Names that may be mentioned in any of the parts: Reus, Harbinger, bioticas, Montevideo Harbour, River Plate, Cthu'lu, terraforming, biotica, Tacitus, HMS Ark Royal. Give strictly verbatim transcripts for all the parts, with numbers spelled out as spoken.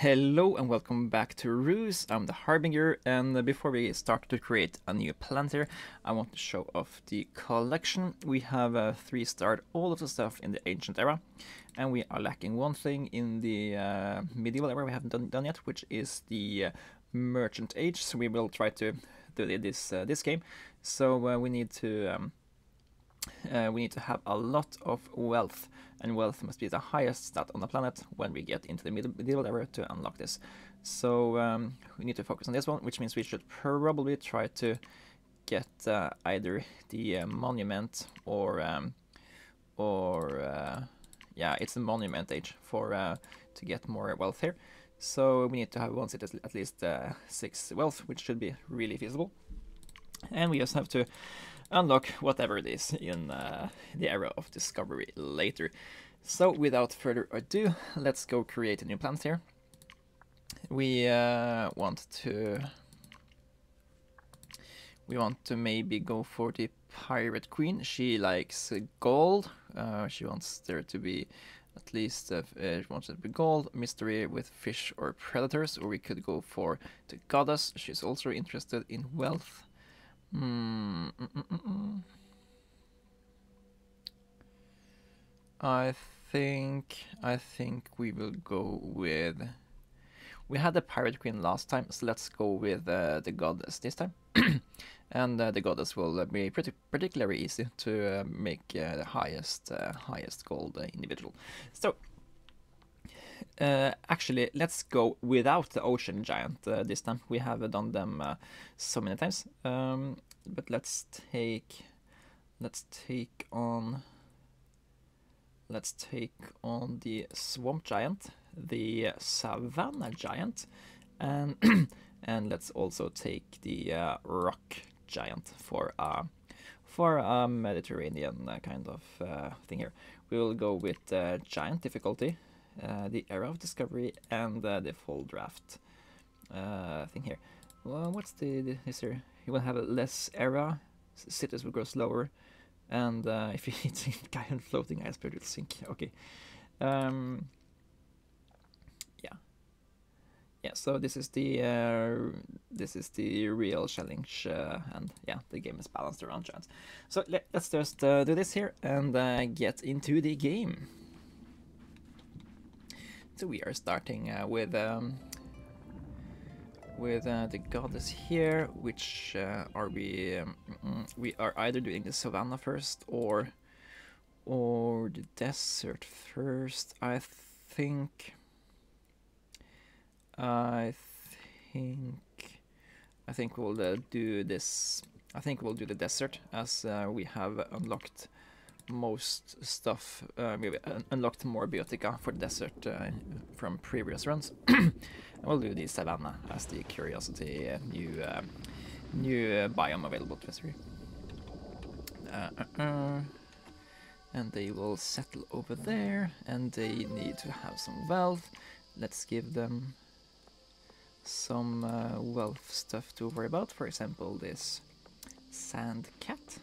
Hello and welcome back to Reus. I'm the Harbinger, and before we start to create a new plant here, I want to show off the collection. We have uh, three-starred all of the stuff in the ancient era, and we are lacking one thing in the uh, medieval era we haven't done, done yet, which is the uh, merchant age. So we will try to do this uh, this game. So uh, we need to um, uh, we need to have a lot of wealth. And wealth must be the highest stat on the planet when we get into the medieval era to unlock this. So um, we need to focus on this one, which means we should probably try to get uh, either the uh, monument or um, or uh, yeah, it's the monument age for uh, to get more wealth here. So we need to have one city at least uh, six wealth, which should be really feasible. And we just have to unlock whatever it is in uh, the era of discovery later. So without further ado, let's go create a new plant here. We uh, want to we want to maybe go for the pirate queen. She likes gold. Uh, she wants there to be at least uh, she wants it to be gold. Mystery with fish or predators, or we could go for the goddess. She's also interested in wealth. Mm, mm, mm, mm. I think I think we will go with. We had the pirate queen last time, so let's go with uh, the goddess this time. And uh, the goddess will be pretty particularly easy to uh, make uh, the highest uh, highest gold uh, individual. So. Uh, actually, let's go without the ocean giant uh, this time. We have uh, done them uh, so many times, um, but let's take let's take on let's take on the swamp giant, the savanna giant, and and let's also take the uh, rock giant for uh, for a Mediterranean uh, kind of uh, thing here. We will go with uh, giant difficulty. Uh, the era of discovery and uh, the fall draft uh, thing here. Well, what's the, the is there? You will have a less era, cities will grow slower, and uh, if you hit a giant floating iceberg, it'll sink. Okay. Um, yeah. Yeah. So this is the uh, this is the real challenge, uh, and yeah, the game is balanced around chance. So let, let's just uh, do this here and uh, get into the game. So we are starting uh, with um, with uh, the goddess here, which uh, are we? Um, we are either doing the savanna first or or the desert first. I think. I think. I think we'll uh, do this. I think we'll do the desert as uh, we have unlocked. Most stuff uh, we un unlocked more biotica for the desert uh, from previous runs. We'll do the savanna as the curiosity uh, new uh, new uh, biome available to us. Uh, uh, uh. And they will settle over there, and they need to have some wealth. Let's give them some uh, wealth stuff to worry about. For example, this sand cat.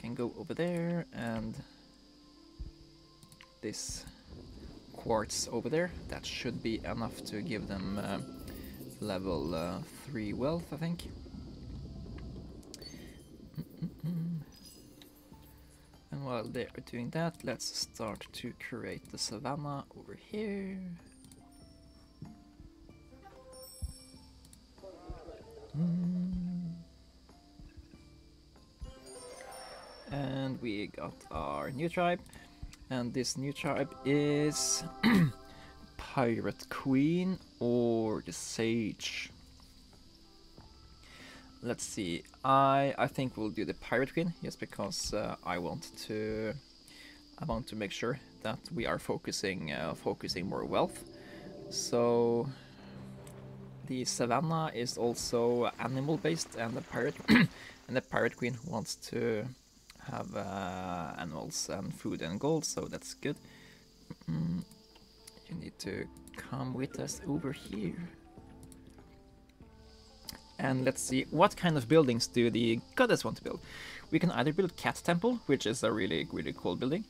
Can go over there, and this quartz over there. That should be enough to give them uh, level uh, three wealth, I think. Mm-mm-mm. And while they're doing that, let's start to create the savanna over here. Mm. And we got our new tribe, and this new tribe is Pirate Queen or the Sage. Let's see. I I think we'll do the Pirate Queen, yes, because uh, I want to I want to make sure that we are focusing uh, focusing more wealth. So the Savannah is also animal based, and the Pirate and the Pirate Queen wants to. Have uh, animals and food and gold, so that's good. Mm-mm. You need to come with us over here. And let's see, what kind of buildings do the goddess want to build? We can either build Cat Temple, which is a really, really cool building,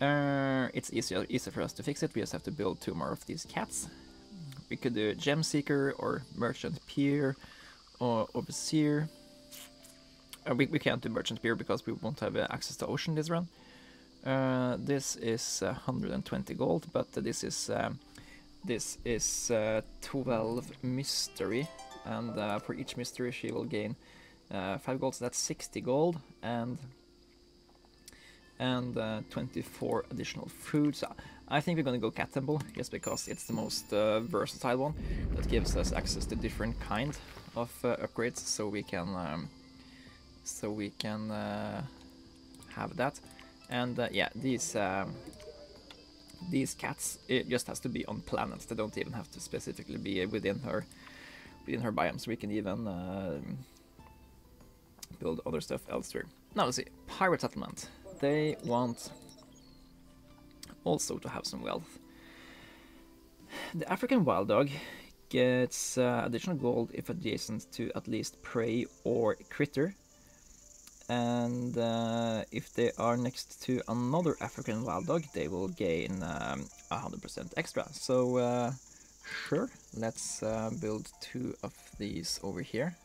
Uh, it's easier, easier for us to fix it. We just have to build two more of these cats. We could do Gem Seeker or Merchant Pier or Overseer. Uh, we, we can't do Merchant Pier because we won't have uh, access to Ocean this run. Uh, this is uh, one hundred twenty gold, but uh, this is um, this is uh, twelve mystery, and uh, for each mystery she will gain uh, five gold, so that's sixty gold, and and uh, twenty-four additional food. So I think we're gonna go Cat Temple, just because it's the most uh, versatile one that gives us access to different kind of uh, upgrades, so we can um, so we can uh, have that. And uh, yeah, these um, these cats, it just has to be on planets. They don't even have to specifically be within her within her biomes. We can even uh, build other stuff elsewhere. Now let's see, pirate settlement. They want also to have some wealth. The African wild dog gets uh, additional gold if adjacent to at least prey or critter. And uh, if they are next to another African wild dog, they will gain um, one hundred percent extra. So uh, sure, let's uh, build two of these over here.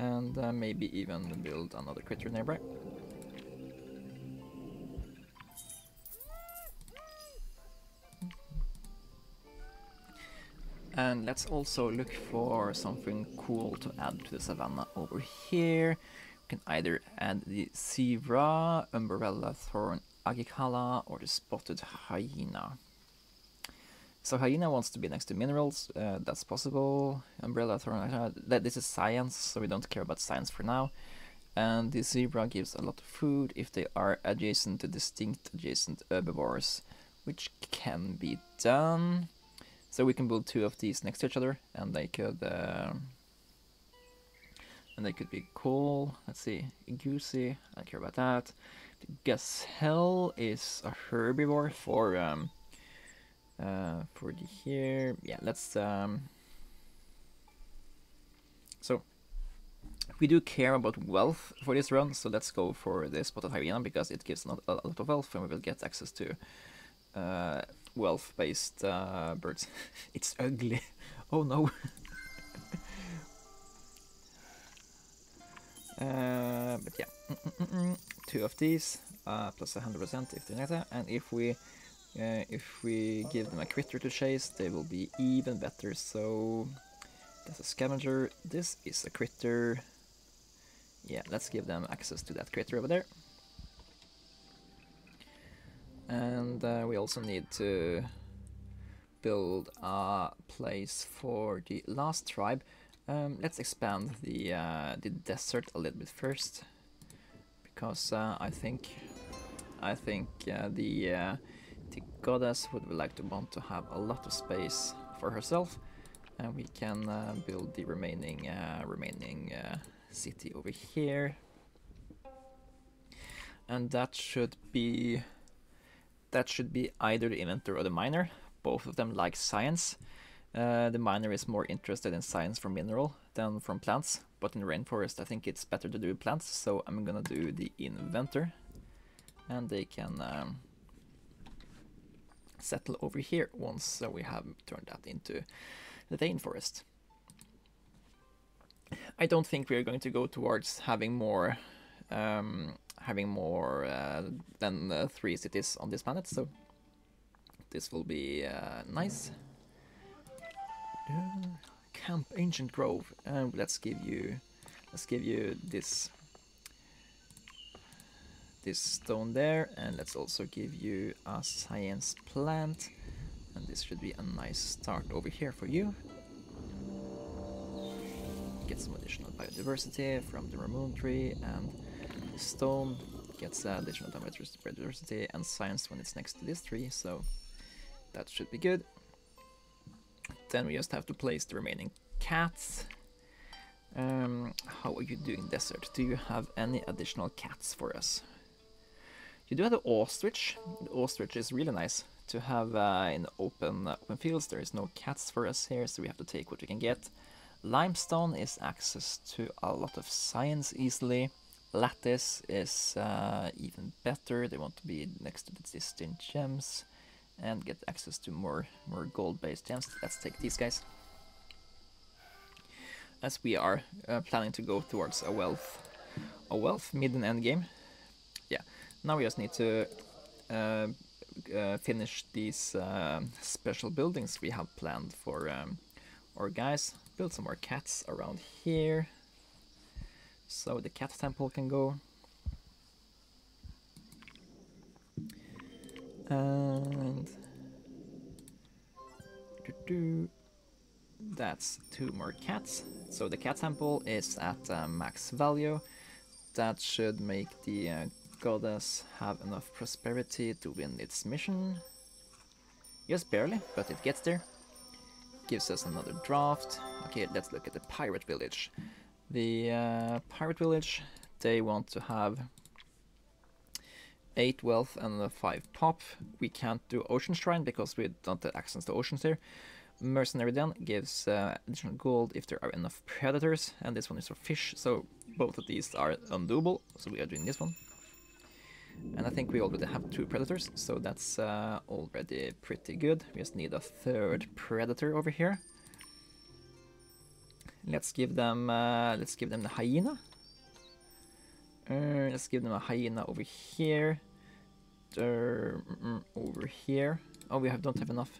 And uh, maybe even build another critter nearby. And let's also look for something cool to add to the savannah over here. We can either add the zebra, umbrella thorn agicala, or the spotted hyena. So hyena wants to be next to minerals, uh, that's possible. Umbrella thorn agicala, this is science, so we don't care about science for now. And the zebra gives a lot of food if they are adjacent to distinct adjacent herbivores, which can be done. So we can build two of these next to each other, and they could uh, and they could be cool. Let's see, Goosey, I don't care about that. The gazelle is a herbivore for um, uh, for the here. Yeah, let's. Um, so we do care about wealth for this run, so let's go for the spotted hyena because it gives not a lot of wealth, and we will get access to. Uh, wealth-based uh, birds. It's ugly. Oh no. uh, but yeah, mm -mm -mm. two of these uh, plus one hundred percent if they're netter, and if we uh, if we give them a critter to chase, they will be even better. So that's a scavenger. This is a critter. Yeah, let's give them access to that critter over there. And uh, we also need to build a place for the last tribe. Um, let's expand the uh, the desert a little bit first, because uh, I think I think uh, the uh, the goddess would like to want to have a lot of space for herself, and we can uh, build the remaining uh, remaining uh, city over here, and that should be. That should be either the inventor or the miner. Both of them like science. Uh, the miner is more interested in science from mineral than from plants, but in rainforest I think it's better to do plants, so I'm gonna do the inventor. And they can um, settle over here once uh, we have turned that into the rainforest. I don't think we're going to go towards having more um, having more uh, than uh, three cities on this planet, so this will be uh, nice. Uh, Camp Ancient Grove. Uh, let's give you, let's give you this, this stone there, and let's also give you a science plant, and this should be a nice start over here for you. Get some additional biodiversity from the Ramon tree, and stone gets uh, additional biodiversity and science when it's next to this tree, so that should be good. Then we just have to place the remaining cats. Um, how are you doing, desert? Do you have any additional cats for us? You do have the ostrich. The ostrich is really nice to have uh, in open uh, open fields. There is no cats for us here, so we have to take what we can get. Limestone is access to a lot of science easily. Lattice is uh, even better. They want to be next to the existing gems and get access to more, more gold-based gems. Let's take these guys, as we are uh, planning to go towards a wealth, a wealth mid and end game. Yeah, now we just need to uh, uh, finish these uh, special buildings we have planned for um, our guys. Build some more cats around here, so the cat temple can go. And that's two more cats. So the cat temple is at uh, max value. That should make the uh, goddess have enough prosperity to win its mission. Just barely, but it gets there. Gives us another draft. Okay, let's look at the pirate village. The uh, pirate village, they want to have eight wealth and a five pop. We can't do ocean shrine because we don't have access to oceans here. Mercenary Den gives uh, additional gold if there are enough predators, and this one is for fish, so both of these are undoable, so we are doing this one. And I think we already have two predators, so that's uh, already pretty good. We just need a third predator over here. Let's give them uh, let's give them the hyena. Uh, let's give them a hyena over here. Uh, over here. Oh, we have, don't have enough.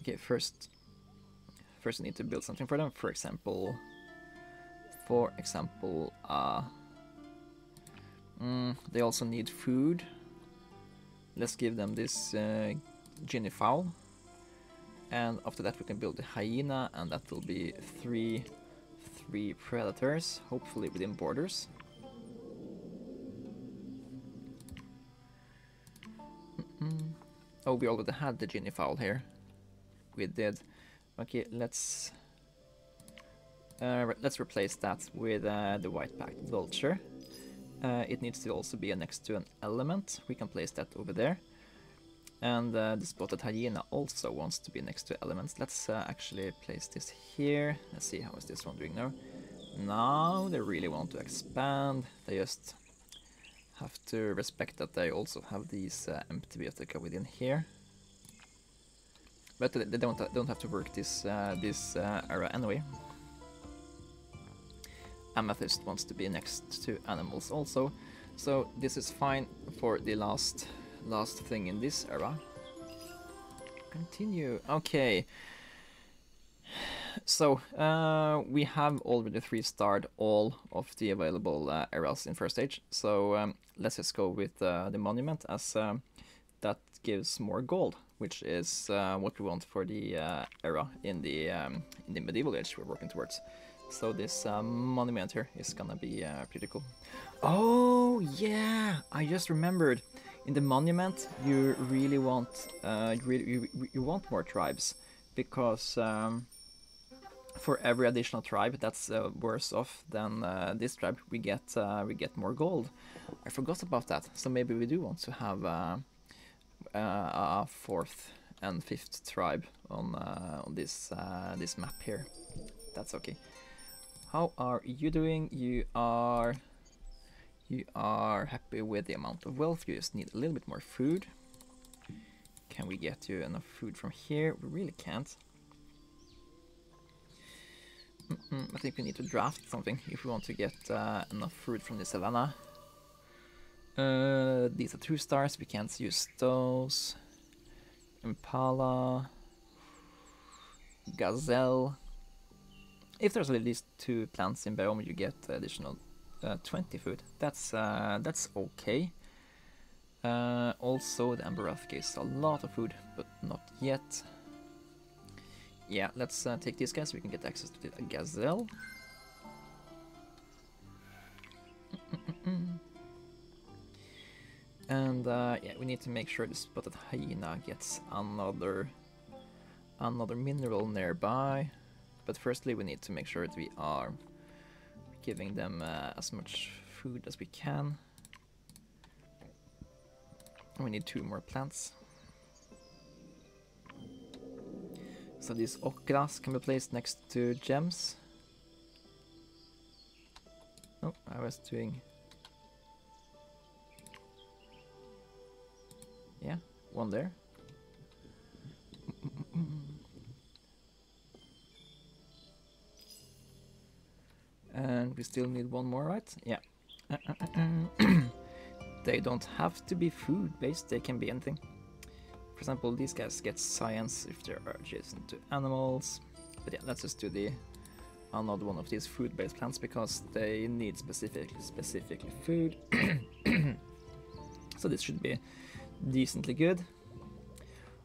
Okay, first First, we need to build something for them. For example, for example, uh, mm, they also need food. Let's give them this uh, guinea fowl, and after that we can build the hyena, and that will be three, three predators, hopefully within borders. Mm-mm. Oh, we already had the guinea fowl here. We did. Okay, let's uh, re let's replace that with uh, the white-backed vulture. Uh, it needs to also be next to an element. We can place that over there. And uh, the spotted hyena also wants to be next to elements. Let's uh, actually place this here. Let's see, how is this one doing now? Now they really want to expand. They just have to respect that they also have these uh, antibiotica within here. But they don't don't have to work this uh, this uh, era anyway. Amethyst wants to be next to animals also, so this is fine for the last last thing in this era. Continue. Okay. So uh, we have already three-starred all of the available uh, eras in first stage. So um, let's just go with uh, the monument, as uh, that gives more gold, which is uh, what we want for the uh, era in the um, in the medieval age we're working towards. So this uh, monument here is gonna be uh, pretty cool. Oh yeah, I just remembered. In the monument, you really want uh, you, really, you you want more tribes, because um, for every additional tribe that's uh, worse off than uh, this tribe, we get uh, we get more gold. I forgot about that. So maybe we do want to have. Uh, Uh, a fourth and fifth tribe on uh, on this uh, this map here. That's okay. How are you doing? You are you are happy with the amount of wealth. You just need a little bit more food. Can we get you enough food from here? We really can't. Mm-mm, I think we need to draft something if we want to get uh, enough food from the savannah. Uh, these are two stars, we can't use those. Impala, gazelle. If there's at least two plants in biome, you get additional uh, twenty food. That's uh, that's okay. Uh, also, the amber rough gives a lot of food, but not yet. Yeah, let's uh, take these guys. We can get access to the gazelle. Mm-mm-mm. And uh, yeah, we need to make sure the spotted hyena gets another another mineral nearby. But firstly, we need to make sure that we are giving them uh, as much food as we can. We need two more plants. So these okras can be placed next to gems. Oh, I was doing One there. And we still need one more, right? Yeah. They don't have to be food-based, they can be anything. For example, these guys get science if they're adjacent to animals. But yeah, let's just do the another one of these food-based plants because they need specifically, specifically food. So this should be decently good.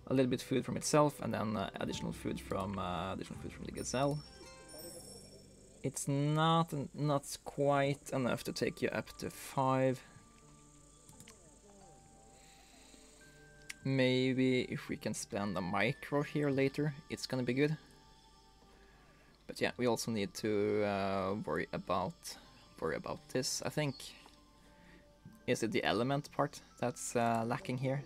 A little bit food from itself, and then uh, additional food from uh, additional food from the gazelle. It's not not quite enough to take you up to five. Maybe if we can spend a micro here later, it's gonna be good. But yeah, we also need to uh, worry about worry about this. I think is it the element part that's uh, lacking here?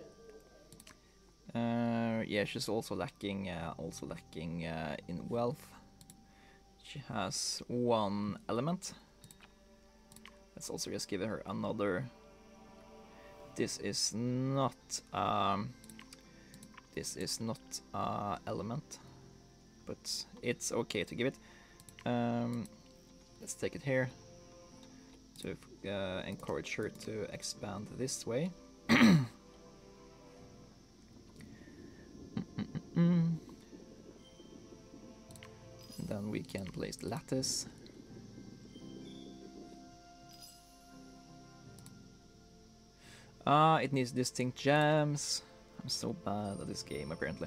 Uh, yeah, she's also lacking uh, also lacking uh, in wealth. She has one element. Let's also just give her another. This is not um, this is not uh, element, but it's okay to give it. Um, let's take it here to uh, encourage her to expand this way. mm -mm -mm -mm. Then we can place the lattice. Ah, it needs distinct gems. I'm so bad at this game, apparently.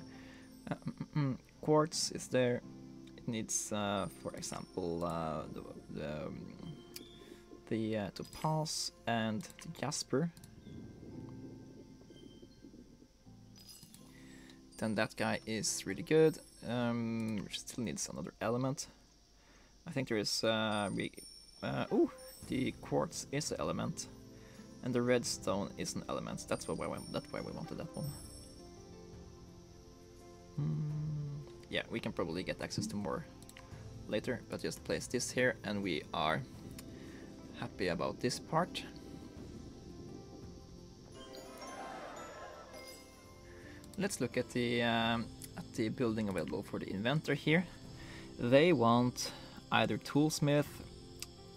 Uh, mm -mm. Quartz is there. It needs, uh, for example, uh, the the, the uh, topaz and the jasper. Then that guy is really good. Um, still needs another element. I think there is. Uh, we, uh, oh, the quartz is an element. And the redstone is an element. That's why we, that's why we wanted that one. Mm, yeah, we can probably get access to more later, but just place this here, and we are happy about this part. Let's look at the um, at the building available for the inventor here. They want either toolsmith,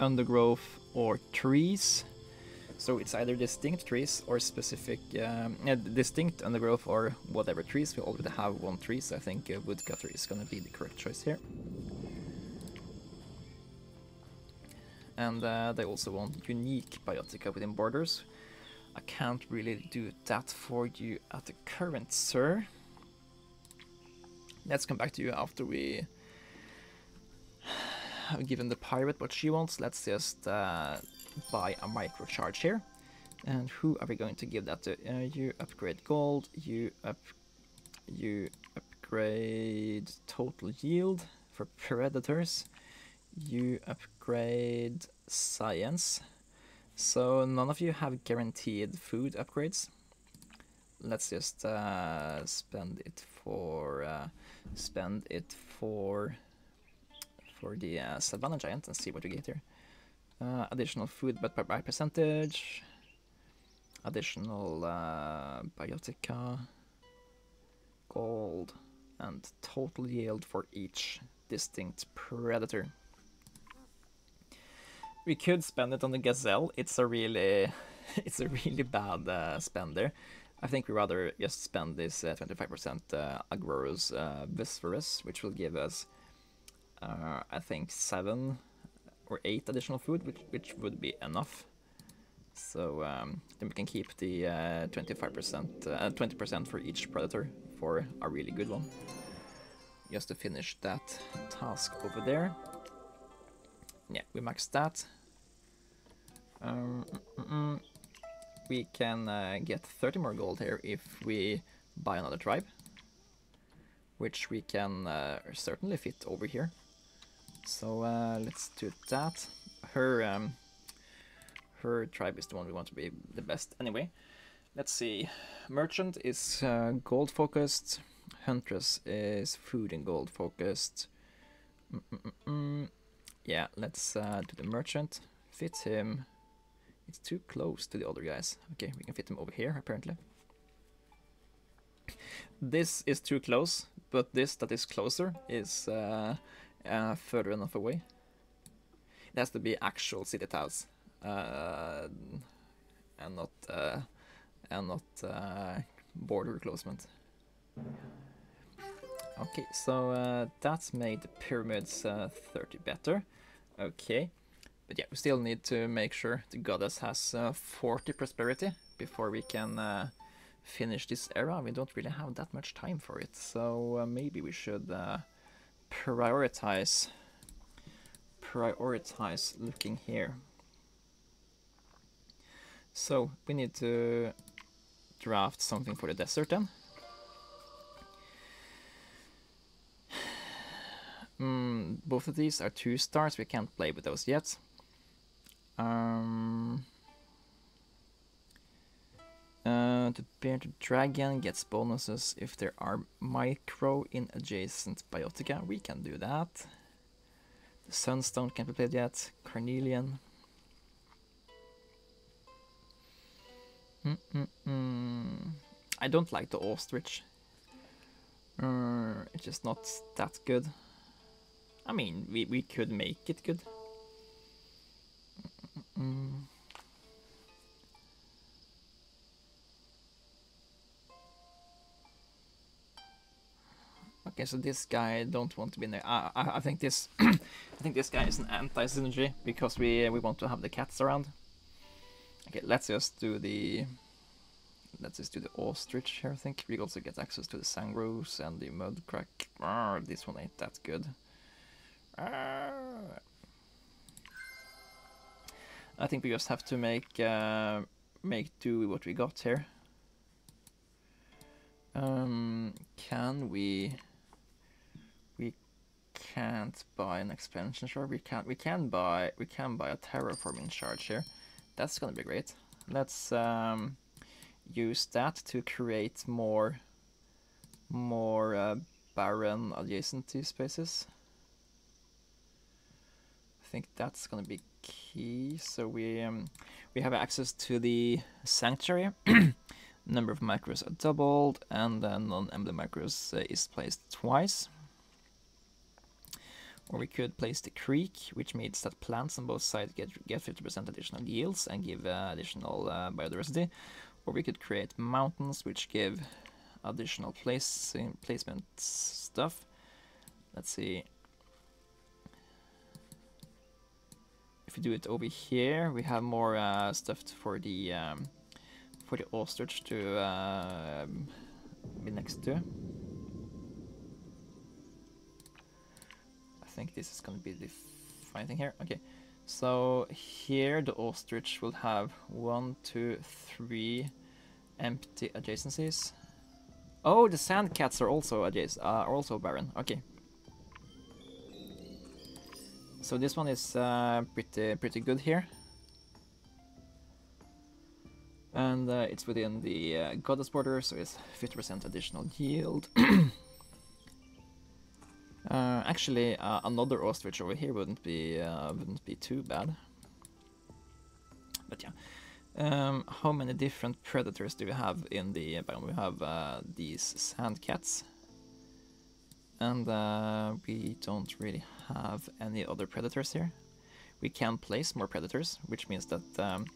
undergrowth, or trees. So it's either distinct trees or specific, um, uh, distinct undergrowth or whatever trees. We already have one tree, so I think uh, woodcutter is going to be the correct choice here. And uh, they also want unique biotica within borders. I can't really do that for you at the current, sir. Let's come back to you after we have given the pirate what she wants. Let's just... Uh, buy a micro charge here, and who are we going to give that to? Uh, you upgrade gold, you up, you upgrade total yield for predators, you upgrade science. So none of you have guaranteed food upgrades. Let's just uh, spend it for uh, spend it for for the uh, Savannah Giant and see what we get here. Uh, additional food, but by, by percentage. Additional uh, biotica, gold, and total yield for each distinct predator. We could spend it on the gazelle. It's a really, it's a really bad uh, spender. I think we rather just spend this uh, twenty-five percent uh, Agrora's uh, Viscerus, which will give us, uh, I think, seven. Or eight additional food, which, which would be enough. So um, then we can keep the uh, twenty-five percent, uh, twenty percent for each predator for a really good one. Just to finish that task over there. Yeah, we maxed that. Um, mm -mm. We can uh, get thirty more gold here if we buy another tribe, which we can uh, certainly fit over here. So uh, let's do that. Her um, her tribe is the one we want to be the best anyway. Let's see. Merchant is uh, gold focused. Huntress is food and gold focused. Mm -mm -mm. Yeah, let's uh, do the merchant. Fit him. It's too close to the other guys. Okay, we can fit him over here apparently. This is too close, but this that is closer is uh, uh, further enough away. It has to be actual city towers, uh, and not uh, and not uh, border enclosement. Okay, so uh, that's made the pyramids uh, thirty better. Okay, but yeah, we still need to make sure the goddess has uh, forty prosperity before we can uh, finish this era. We don't really have that much time for it, so uh, maybe we should uh, prioritize prioritize looking here. So we need to draft something for the desert then. Mm, both of these are two stars, we can't play with those yet. Um, uh, the bearded dragon gets bonuses if there are micro in adjacent biotica, we can do that. The sunstone can't be played yet, carnelian. Mm -mm -mm. I don't like the ostrich, uh, it's just not that good. I mean, we, we could make it good. Mm-mm. Okay, so this guy don't want to be there. I, I I think this I think this guy is an anti-synergy because we we want to have the cats around. Okay, let's just do the let's just do the ostrich here. I think we also get access to the sandgroves and the mudcrack. Arr, this one ain't that good. I think we just have to make uh, make do with what we got here. Um, can we? We can't buy an expansion charge. We can't. We can buy. We can buy a terraforming charge here. That's gonna be great. Let's um, use that to create more more uh, barren adjacency spaces. I think that's gonna be key. So we um, we have access to the sanctuary. Number of macros are doubled, and then non-emblem macros uh, is placed twice. Or we could place the creek, which means that plants on both sides get get fifty percent additional yields and give uh, additional uh, biodiversity. Or we could create mountains, which give additional place placement stuff. Let's see. If we do it over here, we have more uh, stuff for the um, for the ostrich to uh, be next to. I think this is going to be the fine thing here. Okay, so here the ostrich will have one, two, three empty adjacencies. Oh, the sand cats are also adjacent, uh, are also barren. Okay. So this one is uh, pretty pretty good here, and uh, it's within the uh, goddess border, so it's fifty percent additional yield. uh, actually, uh, another ostrich over here wouldn't be uh, wouldn't be too bad. But yeah, um, how many different predators do we have in the biome? We have uh, these sand cats. And uh, we don't really have any other predators here. We can place more predators, which means that um,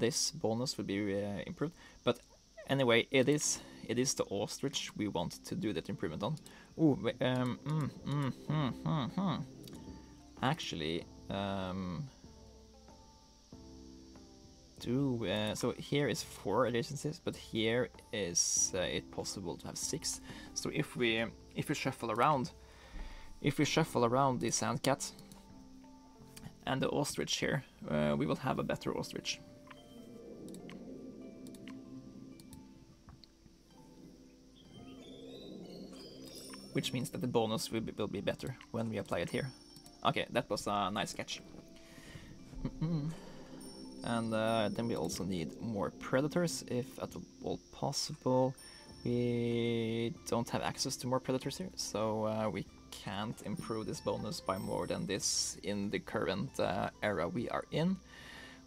this bonus would be uh, improved. But anyway, it is it is the ostrich we want to do that improvement on. Ooh, um, mm, mm, mm, mm, mm. Actually, um, do uh, so here is four adjacencies, but here is uh, it possible to have six. So if we If we shuffle around, if we shuffle around the sand cat and the ostrich here, uh, we will have a better ostrich. Which means that the bonus will be, will be better when we apply it here. Okay, that was a nice catch. Mm-mm. And uh, then we also need more predators, if at all possible. We don't have access to more predators here, so uh, we can't improve this bonus by more than this in the current uh, era we are in.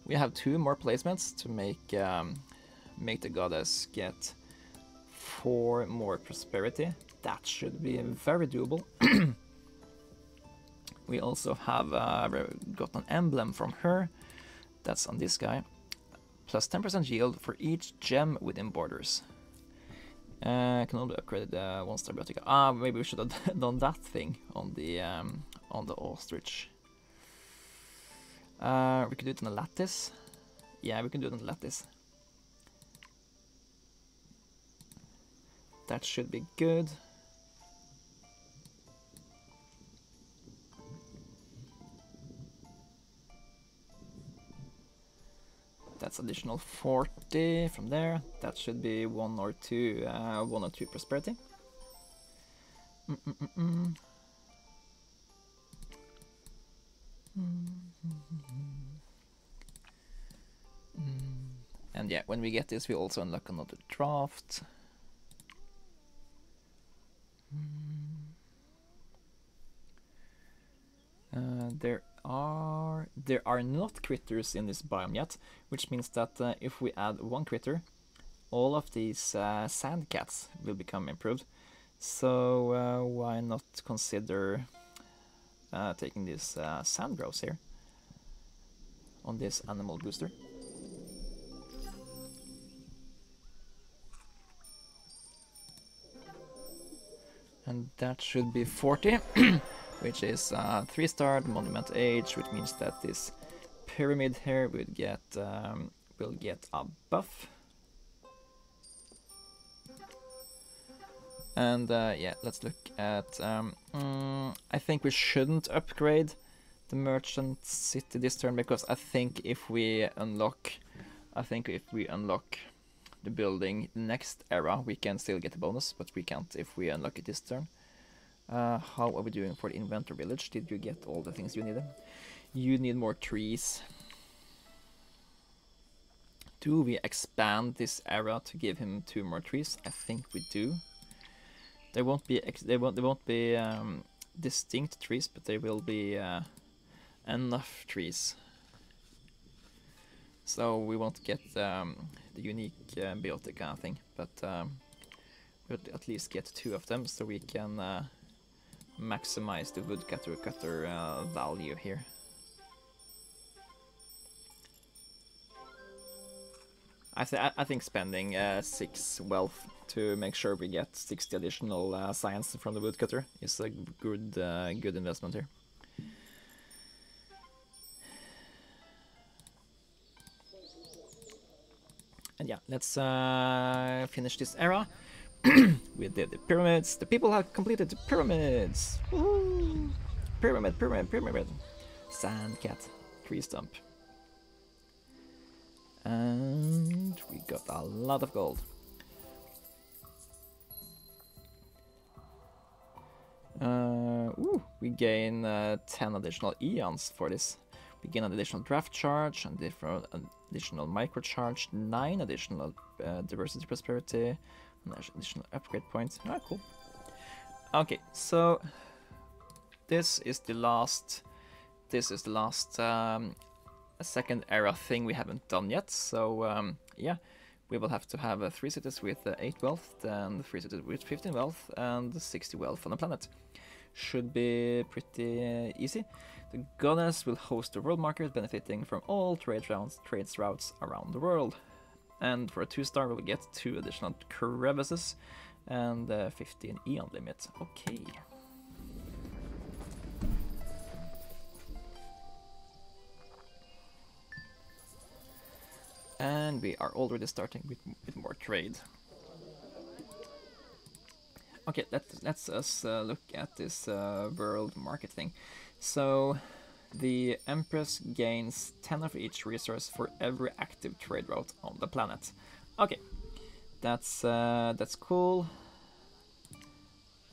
We have two more placements to make um, make the goddess get for more prosperity. That should be very doable. We also have uh, got an emblem from her. That's on this guy. Plus ten percent yield for each gem within borders. Uh, can only upgrade the one star biotic. Ah, maybe we should have done that thing on the um, on the ostrich. Uh, we could do it on the lattice. Yeah, we can do it on the lattice. That should be good. That's additional forty from there. That should be one or two, uh, one or two prosperity. Mm -mm -mm -mm. Mm -hmm. Mm. And yeah, when we get this, we also unlock another draft. Uh, there are there are not critters in this biome yet, which means that uh, if we add one critter, all of these uh, sand cats will become improved. So uh, why not consider uh, taking these uh, sand grouse here on this animal booster? And that should be forty, which is uh, three star monument age, which means that this pyramid here will get um, will get a buff. And uh, yeah, let's look at. Um, mm, I think we shouldn't upgrade the merchant city this turn, because I think if we unlock, I think if we unlock. the building next era, we can still get a bonus, but we can't if we unlock it this turn. Uh, how are we doing for the inventor village? Did you get all the things you needed? You need more trees. Do we expand this era to give him two more trees? I think we do. There won't be ex they won't they won't be um, distinct trees, but there will be uh, enough trees. So we won't get um, the unique uh, biotica thing, but um, we'll at least get two of them, so we can uh, maximize the woodcutter cutter uh, value here. I, th I think spending uh, six wealth to make sure we get sixty additional uh, science from the woodcutter is a good uh, good investment here. And yeah, let's uh, finish this era. We did the pyramids. The people have completed the pyramids. Woo-hoo. Pyramid, pyramid, pyramid. Sand cat, tree stump. And we got a lot of gold. Uh, ooh, we gain uh, ten additional eons for this. We gain an additional draft charge, and different additional micro charge, nine additional uh, diversity prosperity, an additional upgrade points. Ah, cool. Okay, so this is the last, this is the last um, second era thing we haven't done yet. So um, yeah, we will have to have uh, three cities with uh, eight wealth, then three cities with fifteen wealth, and sixty wealth on the planet. Should be pretty easy. The goddess will host the world market, benefiting from all trade rounds, trade routes around the world. And for a two star, we'll get two additional crevices and uh, fifteen eon limit. Okay. And we are already starting with, with more trade. Okay, let's, let's us uh, look at this uh, world market thing. So, the Empress gains ten of each resource for every active trade route on the planet. Okay, that's uh, that's cool.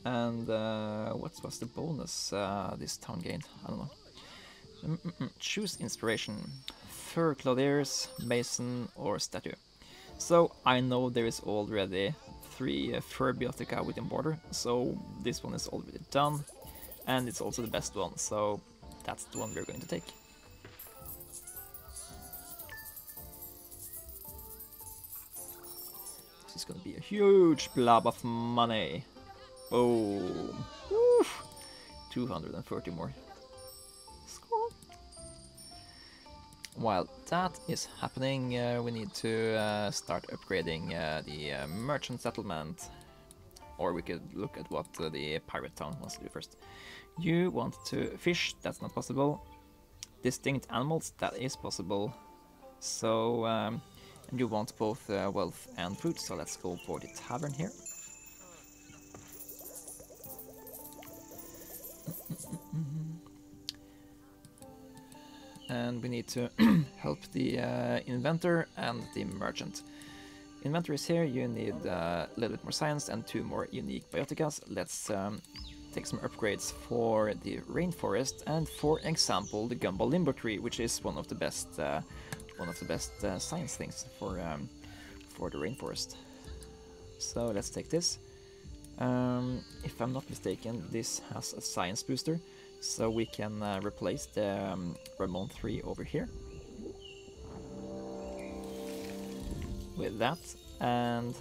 And uh, what was the bonus uh, this town gained? I don't know. Mm -mm -mm. Choose inspiration: fur clothiers, mason, or statue. So I know there is already three uh, fur biotica within border, so this one is already done, and it's also the best one, so that's the one we're going to take. She's gonna be a huge blob of money. Boom. Oof. two hundred thirty more. Score. While that is happening, uh, we need to uh, start upgrading uh, the uh, merchant settlement. Or we could look at what uh, the pirate town wants to do first. You want to fish, that's not possible. Distinct animals, that is possible. So, um, and you want both uh, wealth and food, so let's go for the tavern here. And we need to help the uh, inventor and the merchant. Inventor is here, you need uh, a little bit more science and two more unique bioticas. Let's um, take some upgrades for the rainforest and, for example, the Gumbo Limbo tree, which is one of the best, uh, one of the best uh, science things for um, for the rainforest. So let's take this. Um, if I'm not mistaken, this has a science booster, so we can uh, replace the um, Ramon three over here with that, and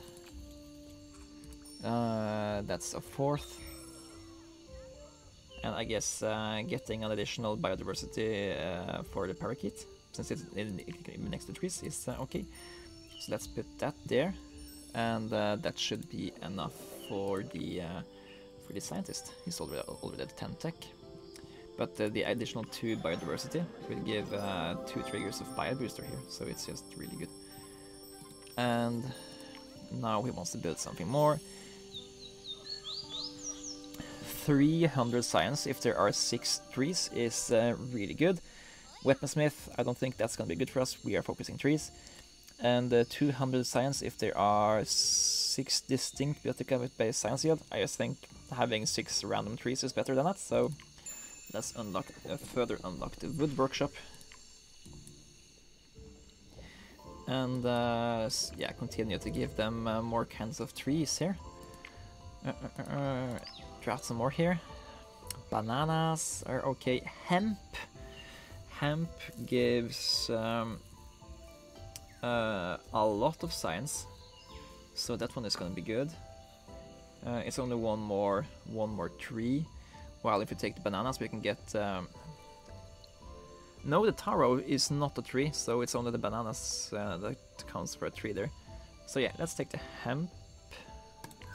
uh, that's a fourth. And I guess uh, getting an additional biodiversity uh, for the parakeet, since it's in, in, next to trees, is uh, okay. So let's put that there, and uh, that should be enough for the uh, for the scientist. He's already already at ten tech, but uh, the additional two biodiversity will give uh, two triggers of bio booster here, so it's just really good. And now he wants to build something more. three hundred science, if there are six trees, is uh, really good. Weaponsmith, I don't think that's going to be good for us. We are focusing trees. And uh, two hundred science, if there are six distinct biotica based science yield. I just think having six random trees is better than that. So let's unlock uh, further unlock the wood workshop. And uh, yeah, continue to give them uh, more kinds of trees here. Uh, uh, uh, draft some more here. Bananas are okay. Hemp. Hemp gives um, uh, a lot of science, so that one is going to be good. Uh, it's only one more, one more tree. While if you take the bananas, we can get. Um, No, the taro is not a tree, so it's only the bananas uh, that counts for a tree there. So yeah, let's take the hemp,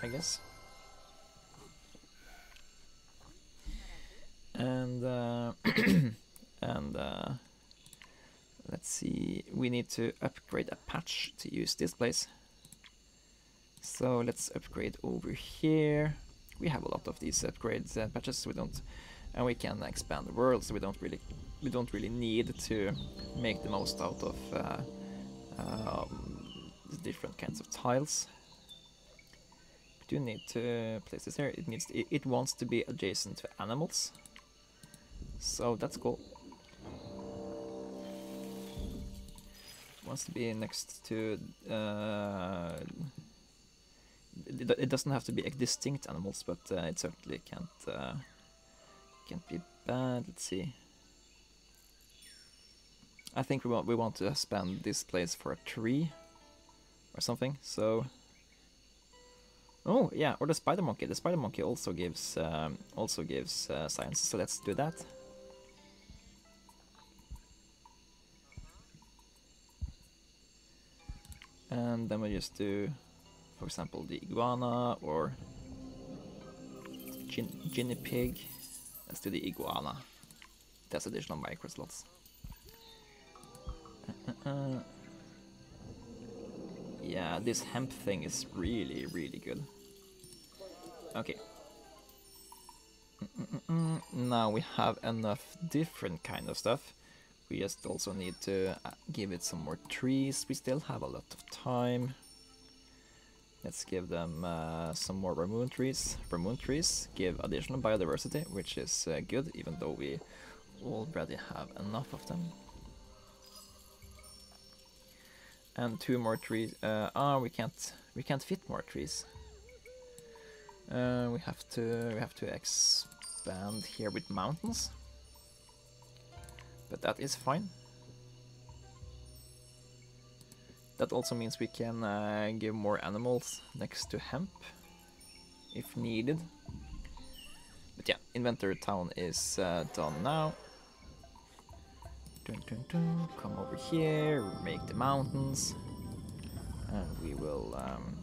I guess. And uh, and uh, let's see, we need to upgrade a patch to use this place. So let's upgrade over here. We have a lot of these upgrades uh, patches. We don't, and we can expand the world, so we don't really. We don't really need to make the most out of uh, um, the different kinds of tiles. We do need to place this here. It needs to, it wants to be adjacent to animals, so that's cool. It wants to be next to. Uh, it, it doesn't have to be distinct animals, but uh, it certainly can't uh, can't be bad. Let's see. I think we want we want to expand this place for a tree or something. So, oh yeah, or the spider monkey. The spider monkey also gives um, also gives uh, science. So let's do that. And then we just do, for example, the iguana or gin guinea pig. Let's do the iguana. That's additional micro slots. Uh, yeah, this hemp thing is really, really good. Okay. Mm-mm-mm. Now we have enough different kind of stuff. We just also need to give it some more trees. We still have a lot of time. Let's give them uh, some more Ramon trees. Ramon trees give additional biodiversity, which is uh, good, even though we already have enough of them. And two more trees. Ah, uh, oh, we can't. We can't fit more trees. Uh, we have to. We have to expand here with mountains. But that is fine. That also means we can uh, give more animals next to hemp, if needed. But yeah, inventory town is uh, done now. Dun, dun, dun. Come over here, make the mountains, and we will um,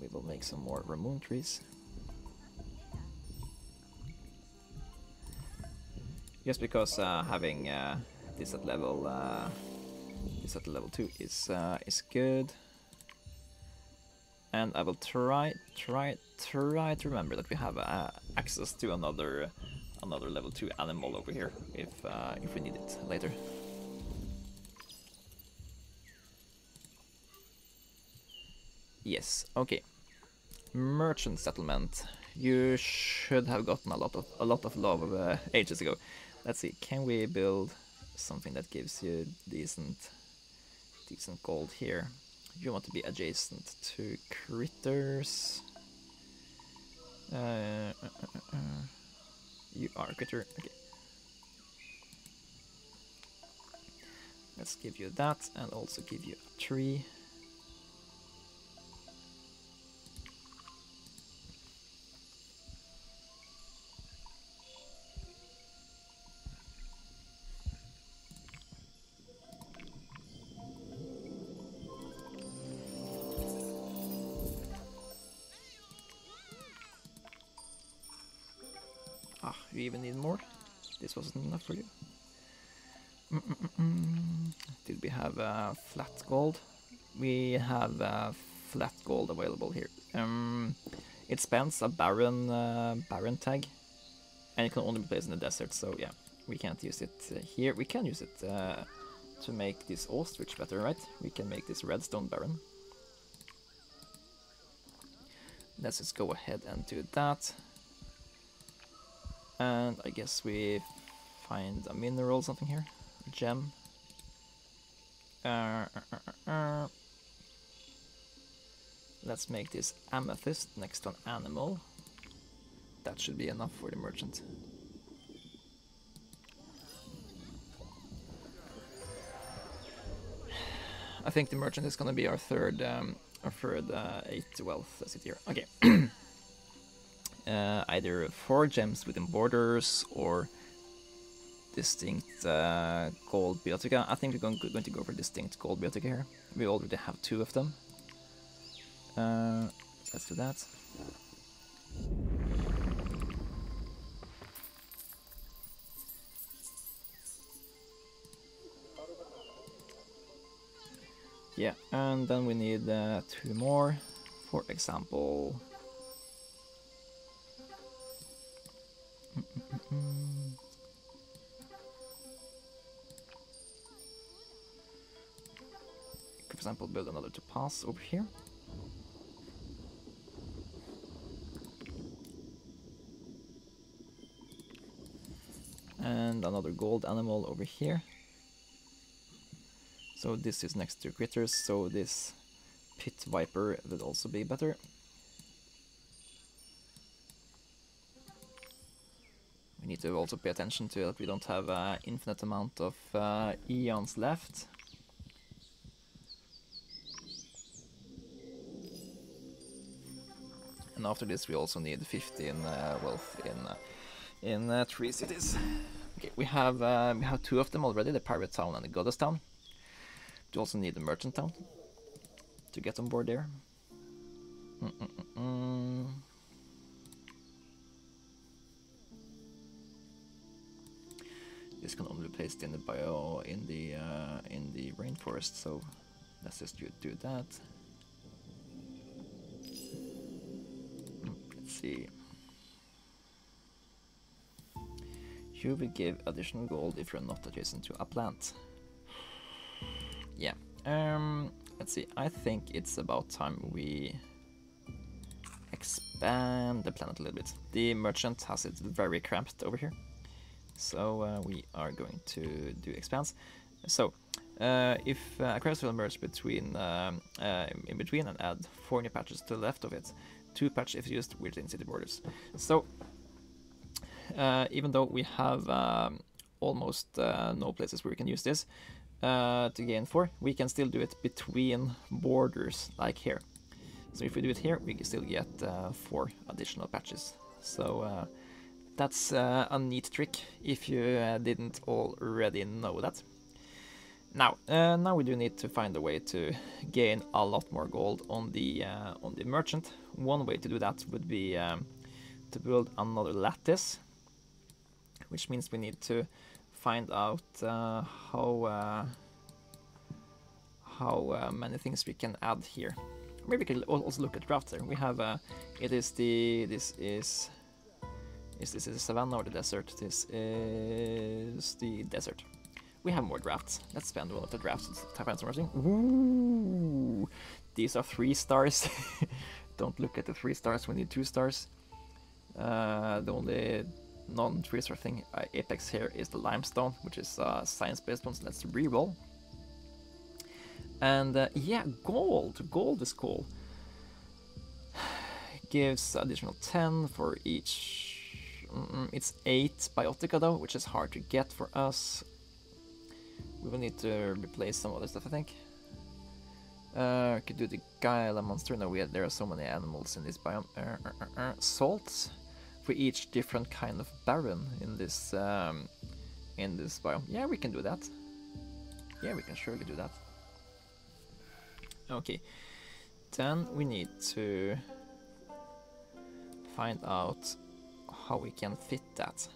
we will make some more ramune trees. Just because uh, having uh, this at level uh, this at level two is uh, is good. And I will try, try, try to remember that we have uh, access to another, another level two animal over here if uh, if we need it later. Yes. Okay. Merchant settlement. You should have gotten a lot of a lot of love uh, ages ago. Let's see. Can we build something that gives you decent, decent gold here? You want to be adjacent to critters. Uh, uh, uh, uh. You are a critter. Okay. Let's give you that and also give you a tree. Do you even need more? This wasn't enough for you. Mm -mm -mm. Did we have uh, flat gold? We have uh, flat gold available here. Um, it spends a baron uh, baron tag, and it can only be placed in the desert. So yeah, we can't use it uh, here. We can use it uh, to make this ostrich better, right? We can make this redstone baron. Let's just go ahead and do that. And I guess we find a mineral, something here, a gem. Uh, uh, uh, uh. Let's make this amethyst next to an animal. That should be enough for the merchant. I think the merchant is going to be our third, um, our third uh, eight wealth city here. Okay. Uh, either four gems within borders or distinct uh, gold biotica. I think we're going, going to go for distinct gold biotica here. We already have two of them. Uh, let's do that. Yeah, and then we need uh, two more. For example... For example, build another to pass over here. And another gold animal over here. So this is next to critters, so this pit viper would also be better. Need to also pay attention to that we don't have an uh, infinite amount of uh, eons left. And after this we also need fifteen uh, wealth in uh, in uh, three cities. Okay, we have uh, we have two of them already, the pirate town and the goddess town. We also need the merchant town to get on board there. Mm -mm -mm -mm. This can only be placed in the bio in the uh, in the rainforest, so let's just do, do that. Mm, let's see. You will give additional gold if you're not adjacent to a plant. Yeah. Um. Let's see. I think it's about time we expand the planet a little bit. The merchant has it very cramped over here. So uh, we are going to do expanse. So uh, if uh, a crest will merge between um, uh, in between and add four new patches to the left of it, two patches if used within city borders. So uh, even though we have um, almost uh, no places where we can use this, uh, to gain four, we can still do it between borders, like here. So if we do it here, we can still get uh, four additional patches. So uh, that's uh, a neat trick, if you uh, didn't already know that. Now, uh, now we do need to find a way to gain a lot more gold on the uh, on the merchant. One way to do that would be um, to build another lattice, which means we need to find out uh, how uh, how uh, many things we can add here. Maybe we can also look at crafts there. We have uh, it is the this is is this the savannah or the desert? This is the desert. We have more drafts. Let's spend one of the drafts to find something. Ooh, these are three stars. Don't look at the three stars. We need two stars. Uh, the only non-three star thing uh, apex here is the limestone, which is uh, science-based one. So let's reroll. And uh, yeah, gold. Gold is cool. It gives additional ten for each. Mm-mm, it's eight biotica though, which is hard to get for us. We will need to replace some other stuff, I think. Uh, we could do the Gaia monster. No, we had, there are so many animals in this biome. Uh, uh, uh, salts for each different kind of baron in this um, in this biome. Yeah, we can do that. Yeah, we can surely do that. Okay, then we need to find out how we can fit that.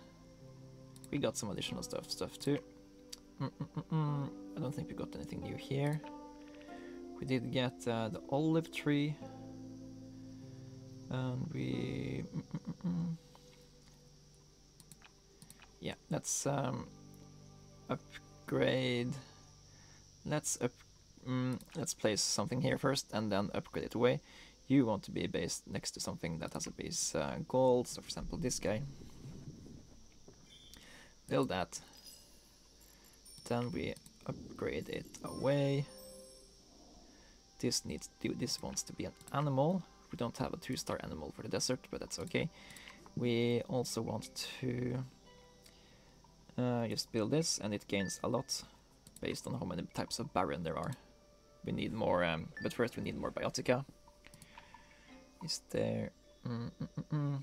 We got some additional stuff, stuff too. Mm -mm -mm. I don't think we got anything new here. We did get uh, the olive tree, and we mm -mm -mm. yeah, let's um, upgrade. Let's up mm, let's place something here first, and then upgrade it away. You want to be based next to something that has a base uh, gold. So, for example, this guy. Build that. Then we upgrade it away. This needs to, this wants to be an animal. We don't have a two-star animal for the desert, but that's okay. We also want to uh, just build this, and it gains a lot based on how many types of baron there are. We need more, um, but first we need more biotica. Is there? Mm -mm -mm.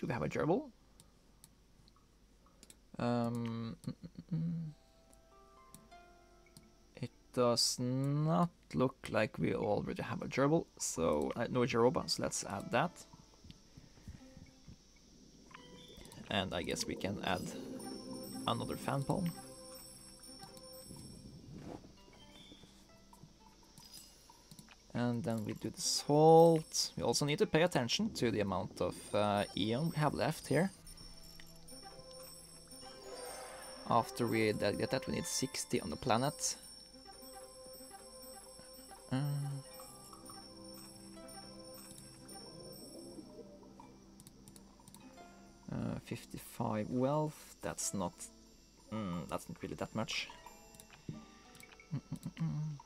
Do we have a gerbil? Um, mm, mm, mm. It does not look like we already have a gerbil, so uh, no geroba, so let's add that. And I guess we can add another fan palm. And then we do the salt. We also need to pay attention to the amount of uh, eon we have left here. After we get that, we need sixty on the planet. Uh, uh, fifty-five wealth. That's not. Mm, that's not really that much. Mm -mm -mm.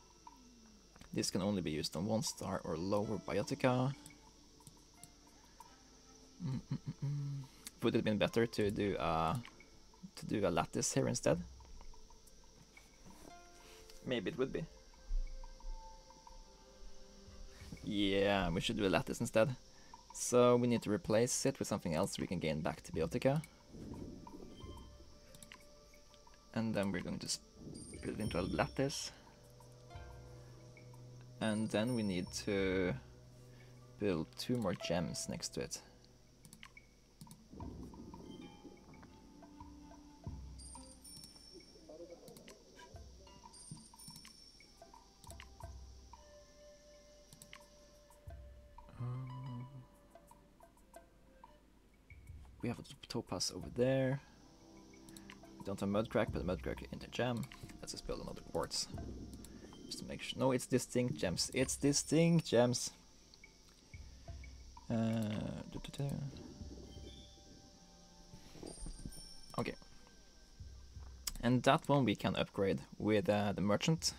This can only be used on one star or lower biotica. Mm -mm -mm. Would it have been better to do a? Uh, to do a lattice here instead? Maybe it would be. Yeah, we should do a lattice instead. So we need to replace it with something else so we can gain back to biotica. And then we're going to split it into a lattice. And then we need to build two more gems next to it. We have a topaz over there. We don't have mud crack, but mud crack in the gem. Let's just build another quartz. Just to make sure. No, it's distinct gems. It's distinct gems. Uh, da -da -da. Okay. And that one we can upgrade with uh, the merchant.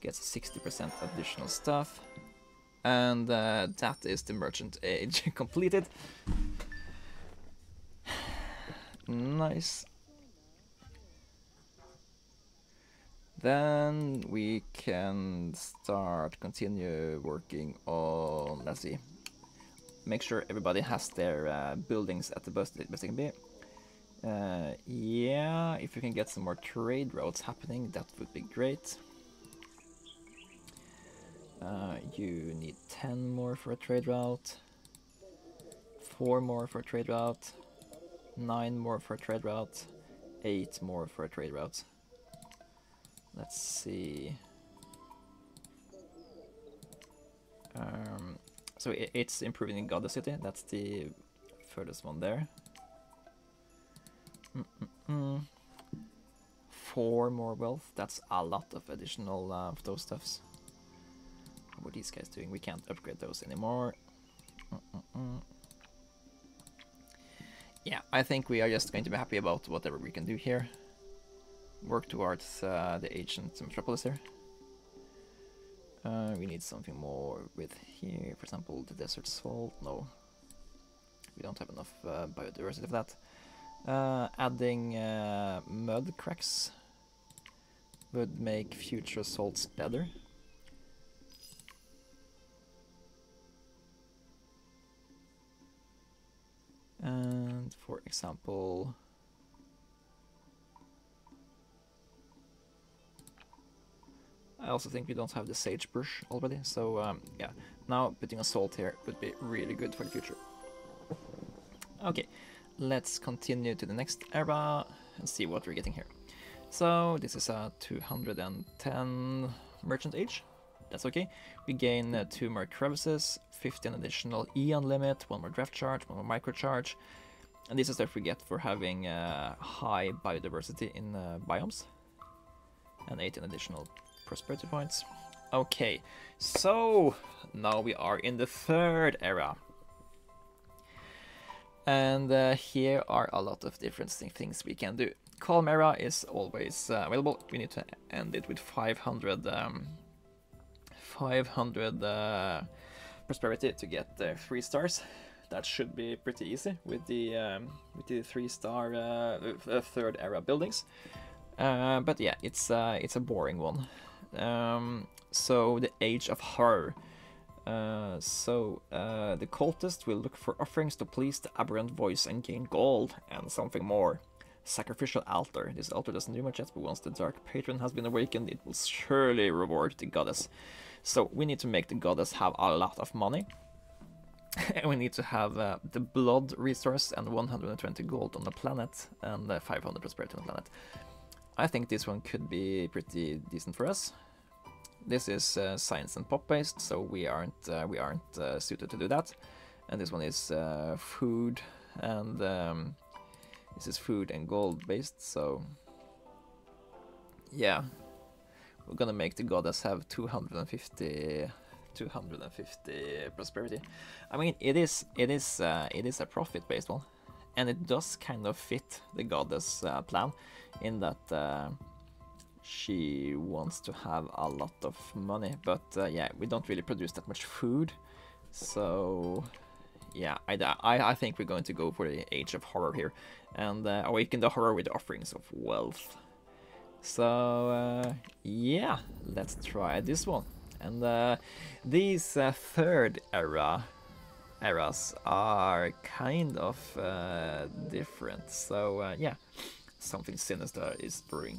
Gets sixty percent additional stuff. And uh, that is the Merchant Age completed. Nice. Then we can start, continue working on, let's see, make sure everybody has their uh, buildings at the best, best they can be. Uh, yeah, if you can get some more trade routes happening, that would be great. Uh, you need ten more for a trade route, four more for a trade route, nine more for a trade route, eight more for a trade route. Let's see. Um, so it, it's improving in Goddess City. That's the furthest one there. Mm -mm -mm. Four more wealth. That's a lot of additional uh, of those stuffs. What are these guys doing? We can't upgrade those anymore. Mm -mm -mm. Yeah, I think we are just going to be happy about whatever we can do here. Work towards uh, the ancient metropolis here. Uh, we need something more with here, for example, the desert salt. No, we don't have enough uh, biodiversity for that. Uh, adding uh, mud cracks would make future salts better. And for example, I also think we don't have the sagebrush already, so um, yeah, now putting a salt here would be really good for the future. Okay, let's continue to the next era and see what we're getting here. So this is a two hundred ten merchant age, that's okay. We gain uh, two more crevices, fifteen additional eon limit, one more draft charge, one more micro charge, and this is what we get for having uh, high biodiversity in uh, biomes, and eighteen additional prosperity points. Okay, so now we are in the third era. And uh, here are a lot of different things we can do. Calm era is always uh, available. We need to end it with five hundred, um, five hundred uh, prosperity to get uh, three stars. That should be pretty easy with the um, with the three star uh, third era buildings. Uh, but yeah, it's uh, it's a boring one. Um, so the Age of Horror. Uh, so uh, the cultist will look for offerings to please the aberrant voice and gain gold and something more. Sacrificial altar. This altar doesn't do much yet, but once the dark patron has been awakened, it will surely reward the goddess. So we need to make the goddess have a lot of money. And we need to have uh, the blood resource and one hundred twenty gold on the planet and uh, five hundred prosperity on the planet. I think this one could be pretty decent for us. This is uh, science and pop based, so we aren't uh, we aren't uh, suited to do that. And this one is uh, food, and um, this is food and gold based. So yeah, we're gonna make the goddess have two hundred fifty prosperity. I mean, it is it is uh, it is a profit based one. And it does kind of fit the goddess uh, plan, in that uh, she wants to have a lot of money, but uh, yeah, we don't really produce that much food, so yeah, I, I, I think we're going to go for the Age of Horror here, and uh, awaken the horror with offerings of wealth. So uh, yeah, let's try this one. And uh, these uh, third era eras are kind of uh, different, so uh, yeah, something sinister is brewing.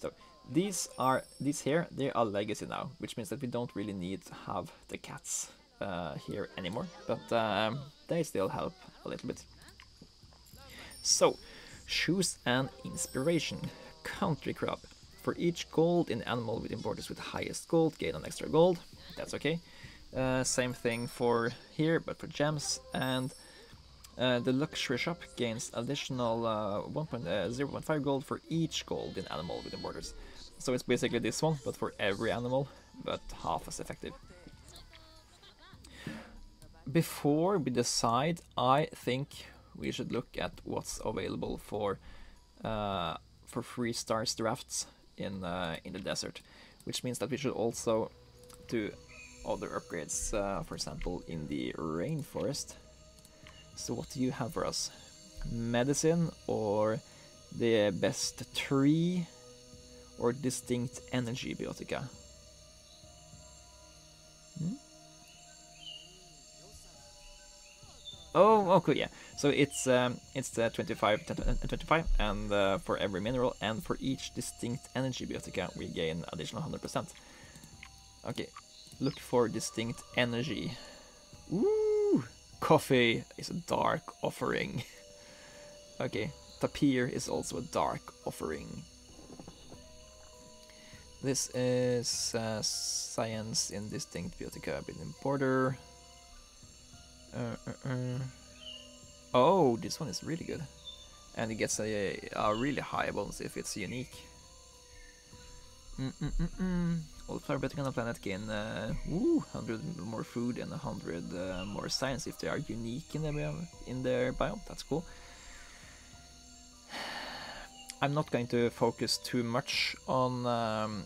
So these are these here they are legacy now, which means that we don't really need to have the cats uh, here anymore, but um, they still help a little bit. So choose an inspiration. Country crop. For each gold in animal within borders with highest gold, gain an extra gold. That's okay. Uh, same thing for here, but for gems. And uh, the luxury shop gains additional uh, zero point five gold for each gold in animal within borders. So it's basically this one, but for every animal, but half as effective. Before we decide, I think we should look at what's available for uh, for three stars drafts in uh, in the desert, which means that we should also do other upgrades, uh, for example, in the rainforest. So what do you have for us? Medicine, or the best tree, or distinct energy biotica? Hmm? Oh, okay, yeah. So it's um, it's the twenty-five, twenty-five, and uh, for every mineral and for each distinct energy biotica, we gain additional one hundred percent. Okay, look for distinct energy. Ooh, coffee is a dark offering. Okay, tapir is also a dark offering. This is uh, science in distinct biotica within border. Uh, uh, uh. Oh, this one is really good, and it gets a, a really high bonus if it's unique. Mm -mm -mm -mm. All flower biotica on the planet gain uh, ooh, one hundred more food and one hundred uh, more science if they are unique in their biome, in their biome. That's cool. I'm not going to focus too much on um,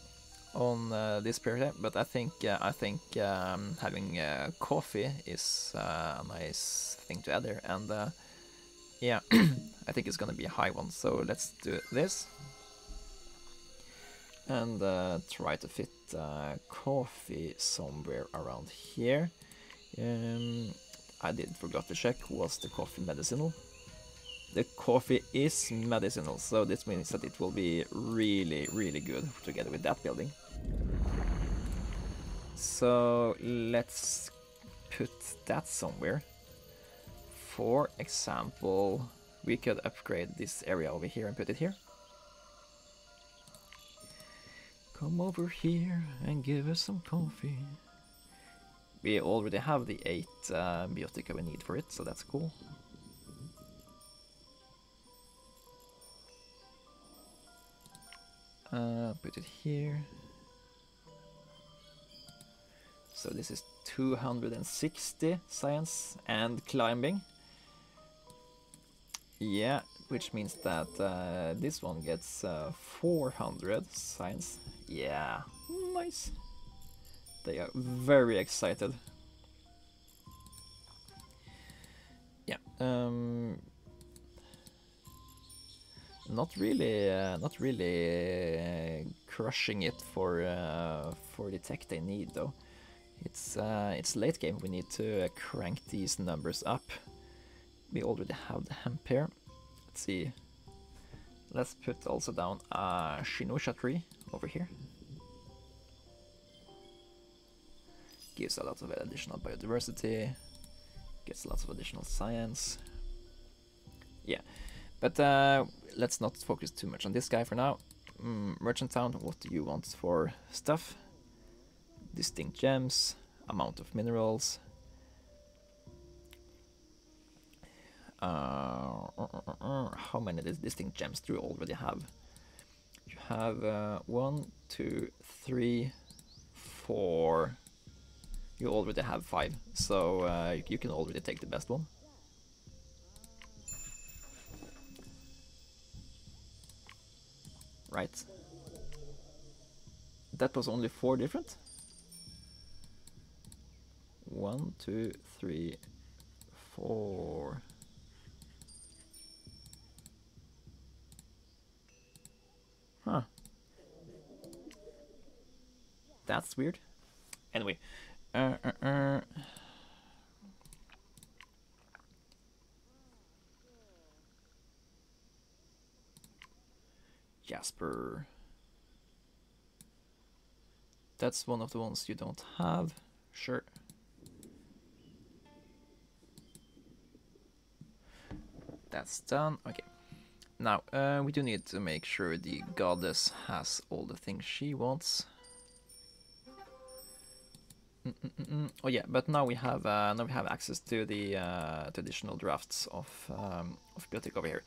on uh, this period, but I think uh, I think um, having uh, coffee is uh, a nice thing to add there, and uh, yeah, I think it's gonna be a high one. So let's do this and uh, try to fit uh, coffee somewhere around here. Um, I did forgot to check, was the coffee medicinal? The coffee is medicinal, so this means that it will be really, really good together with that building. So let's put that somewhere. For example, we could upgrade this area over here and put it here. Come over here and give us some coffee. We already have the eight uh, biotica we need for it, so that's cool. Uh, put it here. So this is two hundred sixty science and climbing. Yeah, which means that uh, this one gets uh, four hundred science. Yeah, nice. They are very excited. Yeah. Um, Not really, uh, not really uh, crushing it for uh, for the tech they need though. It's uh, it's late game. We need to uh, crank these numbers up. We already have the hemp here. Let's see. Let's put also down a Shinusha tree over here. Gives a lot of additional biodiversity. Gets lots of additional science. Yeah. But uh, let's not focus too much on this guy for now. Mm, merchant town, what do you want for stuff? Distinct gems, amount of minerals. Uh, uh, uh, uh, how many distinct gems do you already have? You have uh, one, two, three, four. You already have five, so uh, you can already take the best one. Right. That was only four different. One, two, three, four. Huh. That's weird. Anyway. Uh, uh, uh. Jasper. That's one of the ones you don't have. Sure. That's done. Okay. Now, uh, we do need to make sure the goddess has all the things she wants. Mm-mm-mm. Oh yeah, but now we have uh, now we have access to the uh, traditional drafts of um, of biotic over here.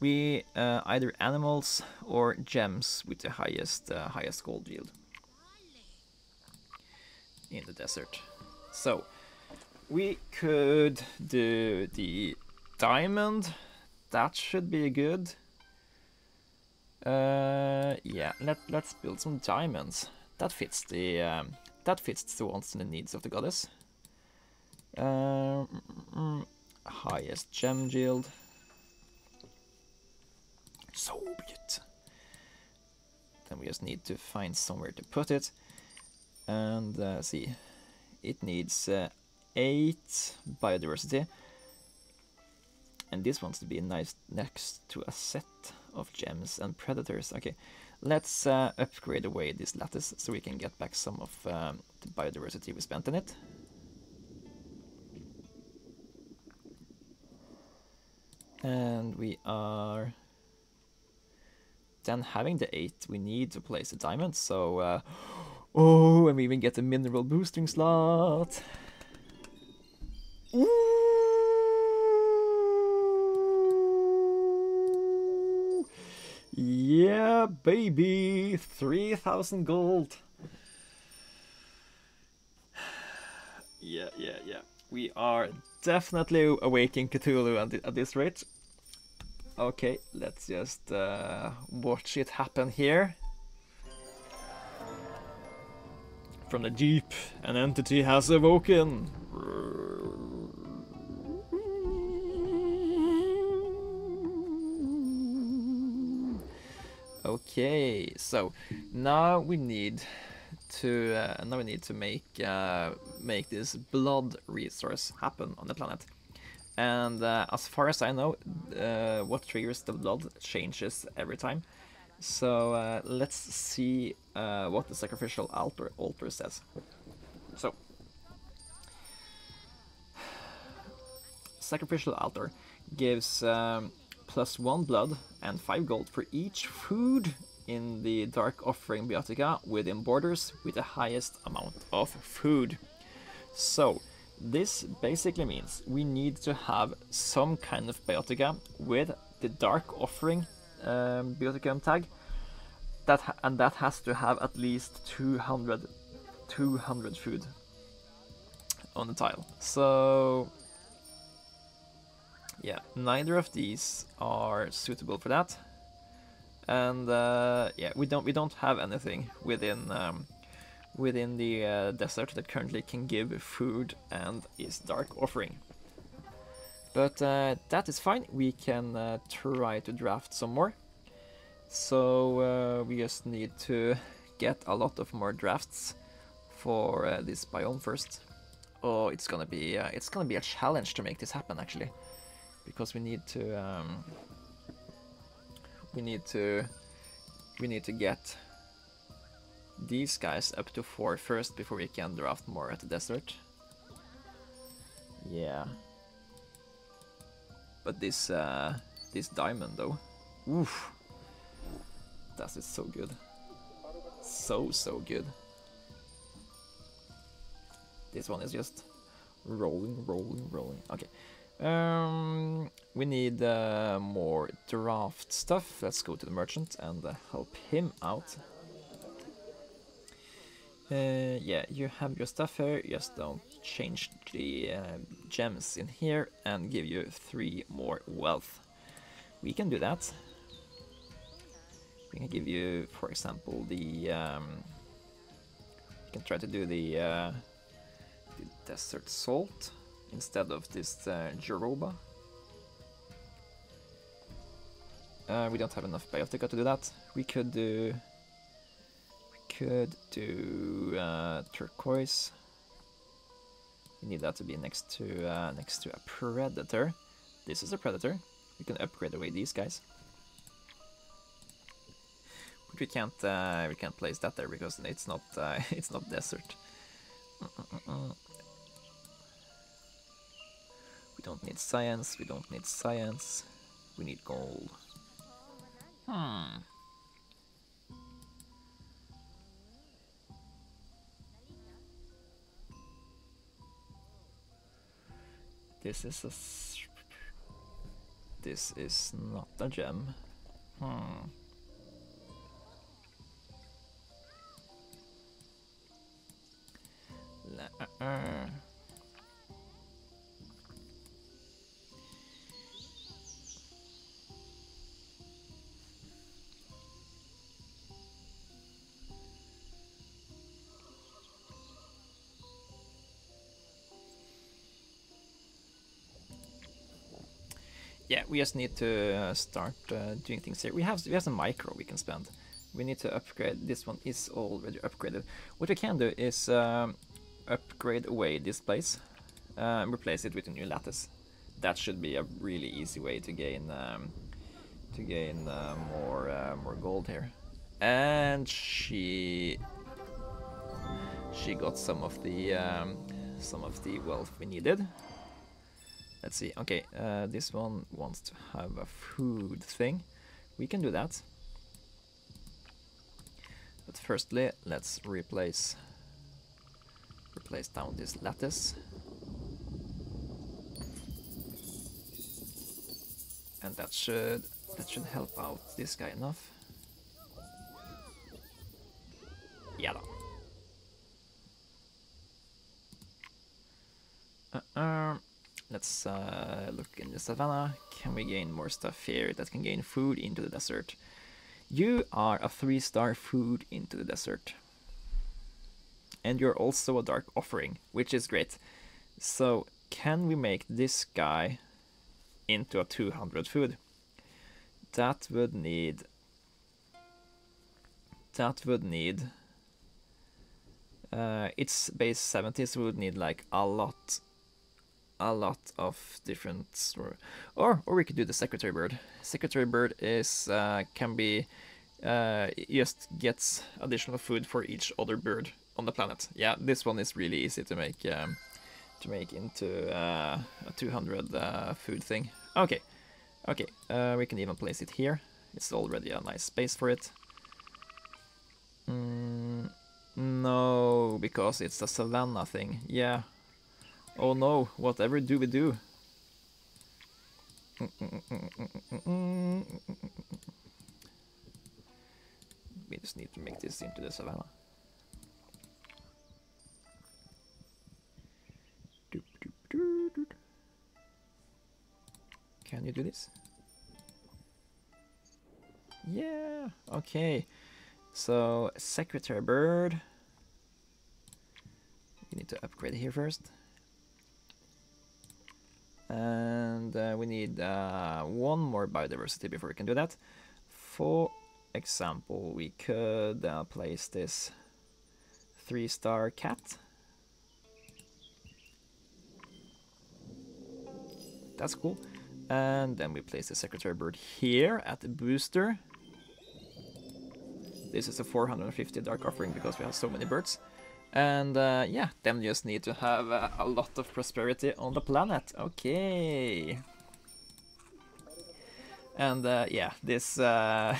We uh, either animals or gems with the highest uh, highest gold yield in the desert. So we could do the diamond. That should be good. Uh, yeah, let let's build some diamonds. That fits the um, that fits the wants and the needs of the goddess. Uh, mm, highest gem yield. So be it. Then we just need to find somewhere to put it, and uh, see. It needs uh, eight biodiversity, and this wants to be nice next to a set of gems and predators. Okay, let's uh, upgrade away this lattice so we can get back some of um, the biodiversity we spent in it. And we are then having the eight we need to place the diamond, so uh, oh, and we even get the mineral boosting slot. Ooh. Yeah, baby, three thousand gold. Yeah, yeah, yeah. We are definitely awaking Cthulhu at this rate. Okay, let's just uh, watch it happen here. From the Jeep, an entity has awoken. Okay, so now we need to uh, now we need to make uh, make this blood resource happen on the planet. And uh, as far as I know, uh, what triggers the blood changes every time. So uh, let's see uh, what the sacrificial altar altar says. So, sacrificial altar gives um, plus one blood and five gold for each food in the dark offering biotica within borders with the highest amount of food. So this basically means we need to have some kind of biotica with the dark offering um, bioticum tag, that ha and that has to have at least two hundred food on the tile. So yeah, neither of these are suitable for that, and uh, yeah, we don't we don't have anything within um, within the uh, desert that currently can give food and is dark offering. But uh, that is fine, we can uh, try to draft some more. So uh, we just need to get a lot of more drafts for uh, this biome first. Oh, it's gonna be uh, it's gonna be a challenge to make this happen actually, because we need to um, we need to we need to get these guys up to four first before we can draft more at the desert. Yeah. But this uh, this diamond though, oof, that is so good, so so good. This one is just rolling, rolling, rolling. Okay, um, we need uh, more draft stuff. Let's go to the merchant and uh, help him out. Uh, yeah, you have your stuff here, just don't change the uh, gems in here and give you three more wealth. We can do that. We can give you, for example, the... Um, you can try to do the, uh, the desert salt instead of this uh, Joroba. Uh, we don't have enough biotica to do that. We could do... could do uh, turquoise. You need that to be next to uh, next to a predator. This is a predator. We can upgrade away these guys, but we can't uh, we can't place that there because it's not uh, it's not desert. Mm-mm-mm. We don't need science. We don't need science. We need gold. Hmm. This is a... This is not a gem. Hmm. L-uh-uh. yeah, we just need to uh, start uh, doing things here. We have we have some micro we can spend. We need to upgrade. This one is already upgraded. What we can do is um, upgrade away this place uh, and replace it with a new lattice. That should be a really easy way to gain um, to gain uh, more uh, more gold here. And she she got some of the um, some of the wealth we needed. Let's see. Okay, uh, this one wants to have a food thing. We can do that. But firstly, let's replace replace down this lattice. And that should that should help out this guy enough. Yeah. Uh-uh. Let's uh, look in the savannah. Can we gain more stuff here that can gain food into the desert? You are a three-star food into the desert. And you're also a dark offering, which is great. So can we make this guy into a two hundred food? That would need... That would need... Uh, it's base seventy, so we would need like a lot... a lot of different, or or we could do the secretary bird. Secretary bird is uh, can be uh, just gets additional food for each other bird on the planet. Yeah, this one is really easy to make um, to make into uh, a two hundred uh, food thing. Okay, okay, uh, we can even place it here. It's already a nice space for it. Mm, no, because it's a savannah thing. Yeah. Oh no, whatever do we do? We just need to make this into the savannah. Can you do this? Yeah, okay. So, secretary bird. We need to upgrade here first. And uh, we need uh, one more biodiversity before we can do that. For example, we could uh, place this three-star cat. That's cool. And then we place the secretary bird here at the booster. This is a four hundred fifty dark offering because we have so many birds. And uh, yeah, then we just need to have uh, a lot of prosperity on the planet. Okay. And uh, yeah, this uh,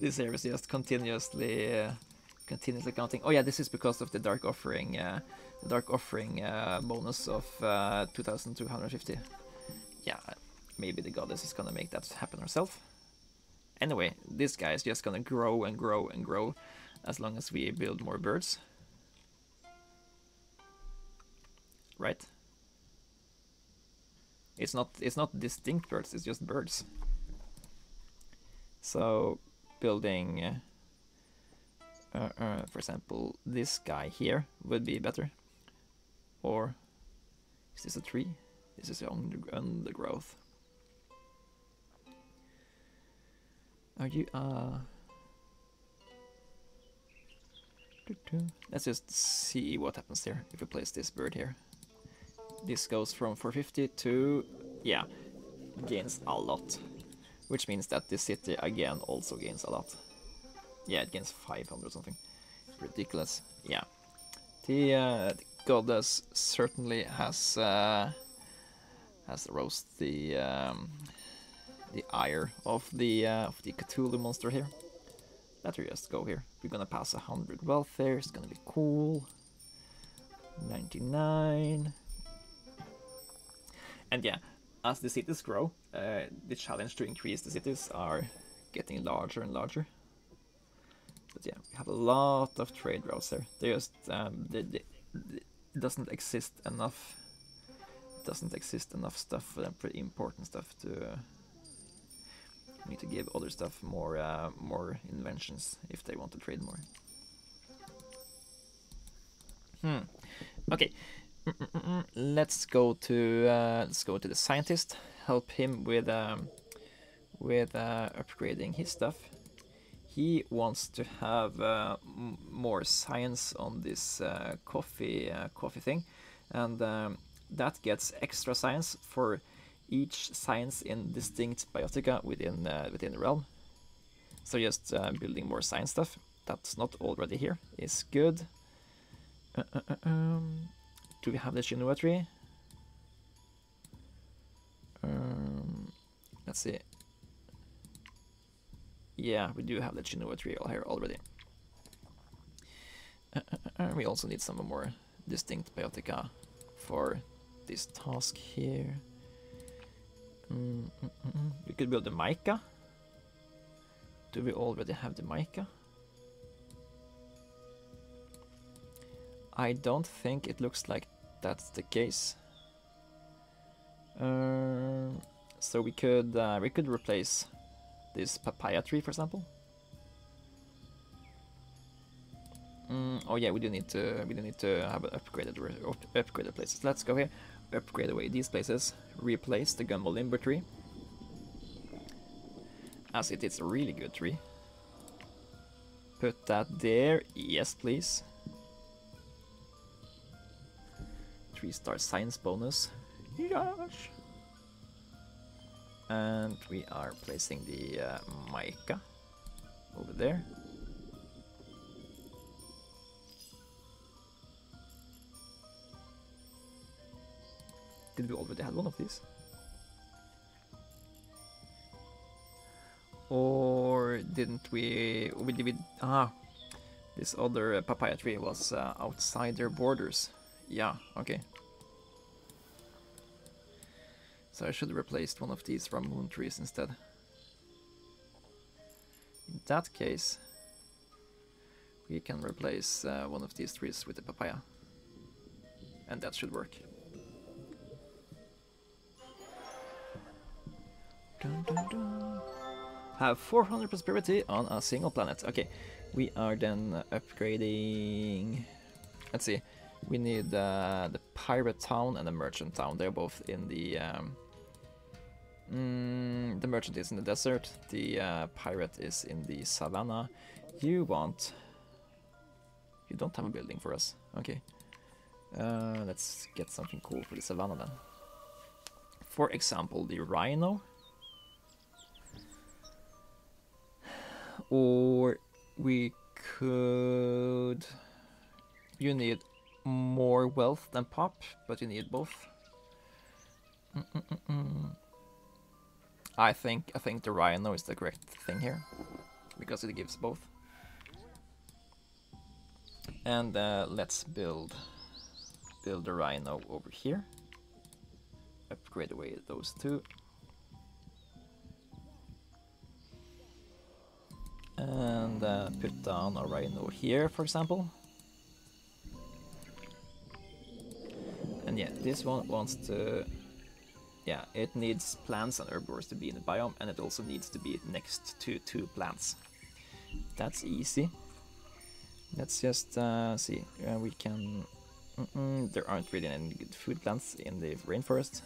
this area is just continuously, uh, continuously counting. Oh yeah, this is because of the dark offering, uh, the dark offering uh, bonus of uh, two thousand two hundred fifty. Yeah, maybe the goddess is gonna make that happen herself. Anyway, this guy is just gonna grow and grow and grow. As long as we build more birds. Right? It's not it's not distinct birds, it's just birds. So building uh, uh, for example, this guy here would be better. Or is this a tree? This is undergrowth. Are you uh Let's just see what happens there if we place this bird here. This goes from four fifty to, yeah, gains a lot. Which means that this city again also gains a lot. Yeah, it gains five hundred or something. Ridiculous. Yeah. The, uh, the goddess certainly has uh, has roused the um, the ire of the uh, of the Cthulhu monster here. Let her just go here. We're gonna pass one hundred wealth there. It's gonna be cool. ninety-nine. And yeah, as the cities grow, uh, the challenge to increase the cities are getting larger and larger. But yeah, we have a lot of trade routes there. They just um, they, they, they doesn't exist enough. Doesn't exist enough stuff. Uh, pretty important stuff to. Uh, We need to give other stuff more uh, more inventions if they want to trade more. Hmm. Okay. Mm-mm-mm. Let's go to uh, let's go to the scientist. help him with um, with uh, upgrading his stuff. He wants to have uh, m more science on this uh, coffee uh, coffee thing, and um, that gets extra science for each science in distinct biotica within uh, within the realm. So just uh, building more science stuff that's not already here is good. Uh, uh, uh, um, do we have the Shinua tree? Um, let's see. Yeah, we do have the Chinua tree all here already. Uh, uh, uh, we also need some more distinct biotica for this task here. Mm, mm, mm. We could build the mica. Do we already have the mica? I don't think it looks like that's the case. Uh, so we could uh, we could replace this papaya tree, for example. Mm, oh yeah, we do need to we do need to have upgraded upgraded places. Let's go here, upgrade away these places, replace the Gumbo Limber tree, as it is a really good tree. Put that there, yes please. Three star science bonus. Yes. And we are placing the uh, mica over there. Did we already have one of these? Or didn't we... we, did we ah, this other papaya tree was uh, outside their borders. Yeah, okay. So I should have replaced one of these from moon trees instead. In that case, we can replace uh, one of these trees with the papaya. And that should work. Dun, dun, dun. Have four hundred prosperity on a single planet. Okay, we are then upgrading... Let's see. We need uh, the pirate town and the merchant town. They're both in the... Um, Mm, the merchant is in the desert, the uh, pirate is in the savannah. You want... You don't have a building for us, okay. Uh, let's get something cool for the savannah then. For example, the rhino. Or we could... You need more wealth than pop, but you need both. Mm -mm -mm -mm. I think I think the rhino is the correct thing here, because it gives both. And uh, let's build build the rhino over here. Upgrade away those two. And uh, put down a rhino here, for example. And yeah, this one wants to... Yeah, it needs plants and herbivores to be in the biome, and it also needs to be next to two plants. That's easy. Let's just uh, see. Uh, we can... Mm-mm, there aren't really any good food plants in the rainforest,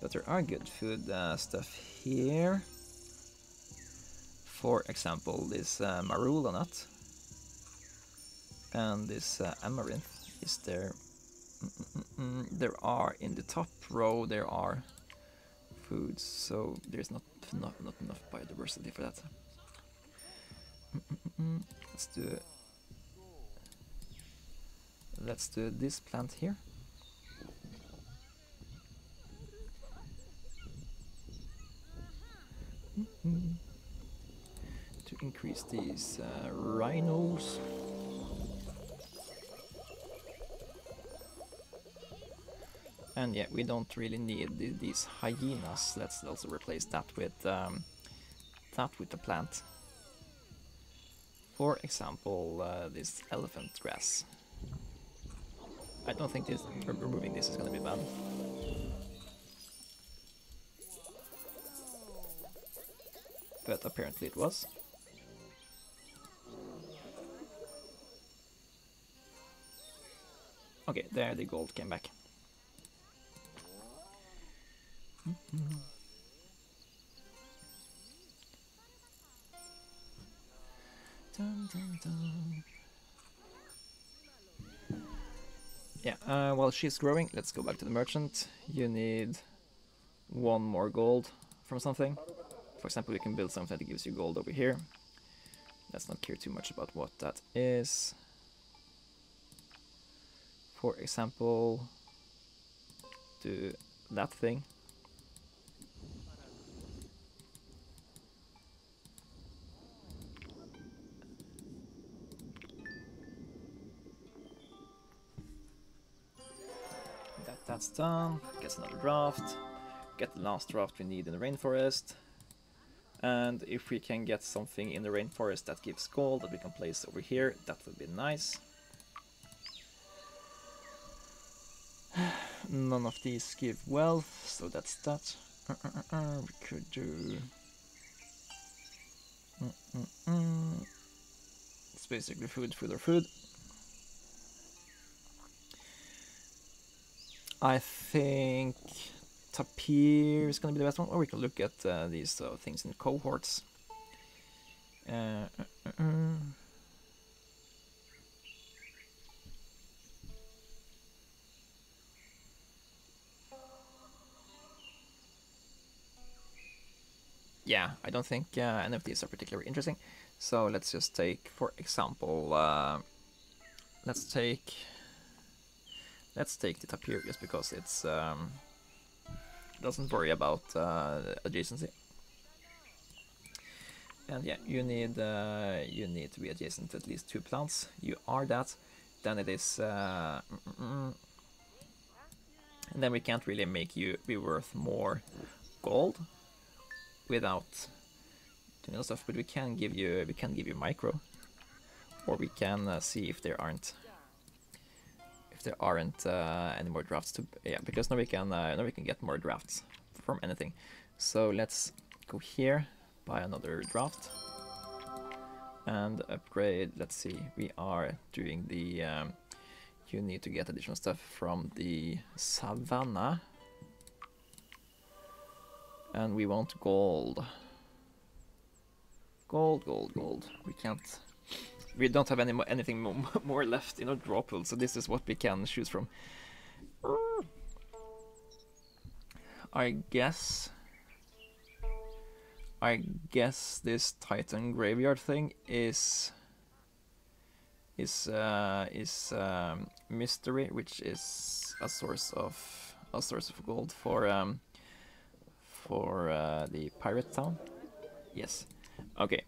but there are good food uh, stuff here. For example, this uh, marula nut and this uh, amaranth is there. Mm-mm-mm. There are in the top row. There are foods, so there's not not not enough biodiversity for that. Mm-mm-mm. Let's do let's do this plant here. Mm-mm. To increase these uh, rhinos. And yeah, we don't really need th these hyenas. Let's also replace that with um, that with the plant. For example, uh, this elephant grass. I don't think this removing this is going to be bad. But apparently it was. Okay, there the gold came back. Mm-hmm. Dun, dun, dun. Yeah, uh, while she's growing, let's go back to the merchant. You need one more gold from something. For example, we can build something that gives you gold over here. Let's not care too much about what that is. For example, do that thing. That that's done. Gets another draft. Get the last draft we need in the rainforest. And if we can get something in the rainforest that gives gold that we can place over here, that would be nice. None of these give wealth, so that's that. Uh, uh, uh, we could do... Mm, mm, mm. It's basically food, food, or food. I think... Tapir is going to be the best one, or we can look at uh, these uh, things in cohorts. Uh, uh, uh, uh. Yeah, I don't think uh, any of these are particularly interesting, so let's just take, for example, uh, let's take let's take the tapir just because it's um, doesn't worry about uh, adjacency. And yeah, you need uh, you need to be adjacent to at least two plants. You are that, then it is, uh, mm -mm. and then we can't really make you be worth more gold without doing other stuff. But we can give you we can give you micro, or we can uh, see if there aren't. There aren't uh, any more drafts to yeah because now we can uh, now we can get more drafts from anything. So let's go here, buy another draft, and upgrade. Let's see, we are doing the. Um, you need to get additional stuff from the savannah, and we want gold. Gold, gold, gold. We can't. We don't have any mo anything mo more left in our draw pool, so this is what we can choose from. I guess... I guess this Titan Graveyard thing is... Is... Uh, is um, mystery, which is a source of... A source of gold for... Um, for uh, the Pirate Town. Yes. Okay.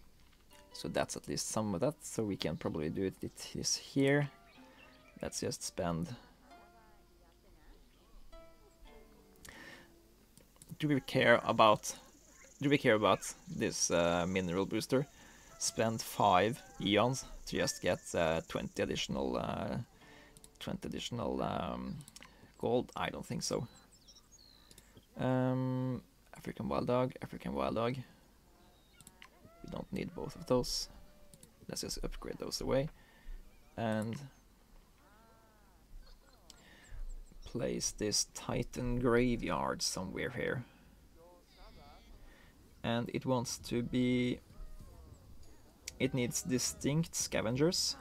So that's at least some of that, so we can probably do it, it is here. Let's just spend... Do we care about... Do we care about this uh, mineral booster? Spend five eons to just get uh, twenty additional... Uh, twenty additional um, gold? I don't think so. Um, African Wild Dog, African Wild Dog. We don't need both of those. Let's just upgrade those away. And place this Titan Graveyard somewhere here. And it wants to be... It needs distinct scavengers.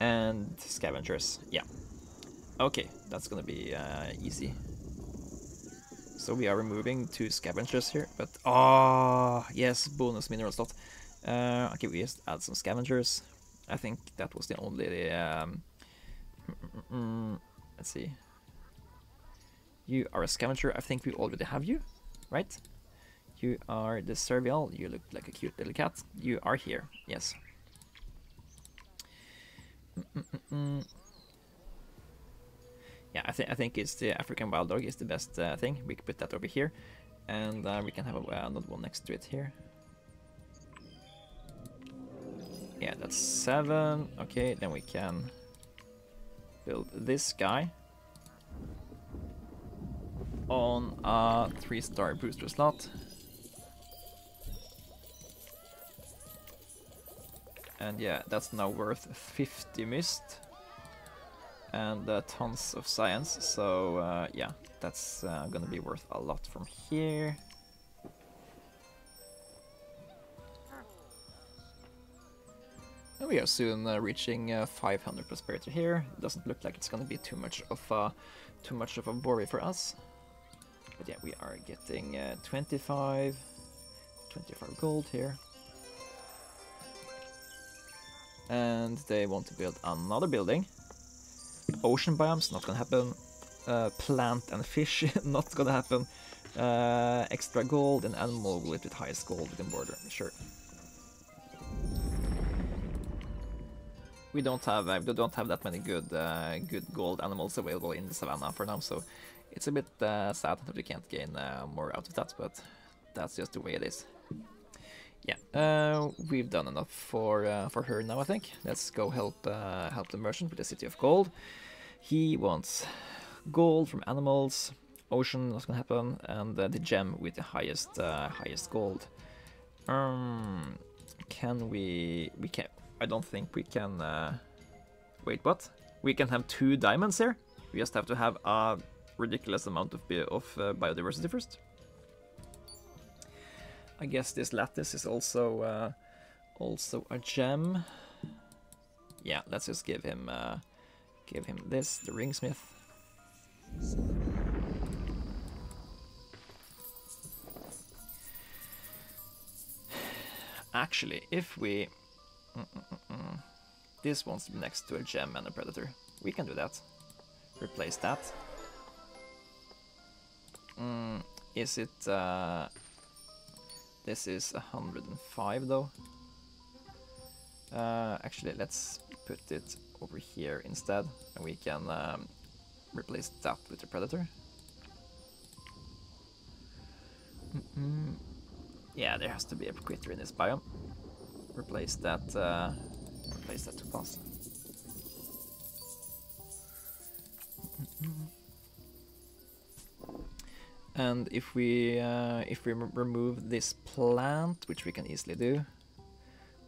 And scavengers, yeah. Okay, that's gonna be uh, easy. So we are removing two scavengers here, but ah, oh, yes, bonus mineral slot. Uh, okay, we just add some scavengers. I think that was the only. Um, mm, mm, let's see. You are a scavenger. I think we already have you, right? You are the servial. You look like a cute little cat. You are here. Yes. Mm, mm, mm, mm. Yeah, I think I think it's the African Wild Dog is the best uh, thing. We can put that over here, and uh, we can have a, uh, another one next to it here. Yeah, that's seven. Okay, then we can build this guy on a three-star booster slot, and yeah, that's now worth fifty mist. And uh, tons of science, so uh, yeah, That's uh, gonna be worth a lot from here. And we are soon uh, reaching uh, five hundred prosperity here. It doesn't look like it's gonna be too much of a too much of a worry for us. But yeah, we are getting uh, twenty-five gold here. And they want to build another building. Ocean biomes, not gonna happen. Uh, plant and fish, not gonna happen. Uh, extra gold and animal with with highest gold within border, sure. We don't have uh, we don't have that many good uh, good gold animals available in the savannah for now, so it's a bit uh, sad that we can't gain uh, more out of that, but that's just the way it is. Yeah, uh, we've done enough for uh, for her now, I think. Let's go help uh, help the merchant with the city of gold. He wants gold from animals, ocean, not gonna happen, and uh, the gem with the highest uh, highest gold. Um, can we? We can. I don't think we can. Uh, wait, what? We can have two diamonds here. We just have to have a ridiculous amount of bi of uh, biodiversity first. I guess this lattice is also uh, also a gem. Yeah, let's just give him uh, give him this, the ringsmith. Actually, if we mm -mm -mm. this wants to be next to a gem and a predator, we can do that. Replace that. Mm, is it? Uh... This is one hundred five though. Uh, actually, let's put it over here instead, and we can um, replace that with the predator. Mm-mm. Yeah, there has to be a quitter in this biome. Replace that. Uh, replace that to pass. Mm-mm. And if we uh, if we remove this plant, which we can easily do,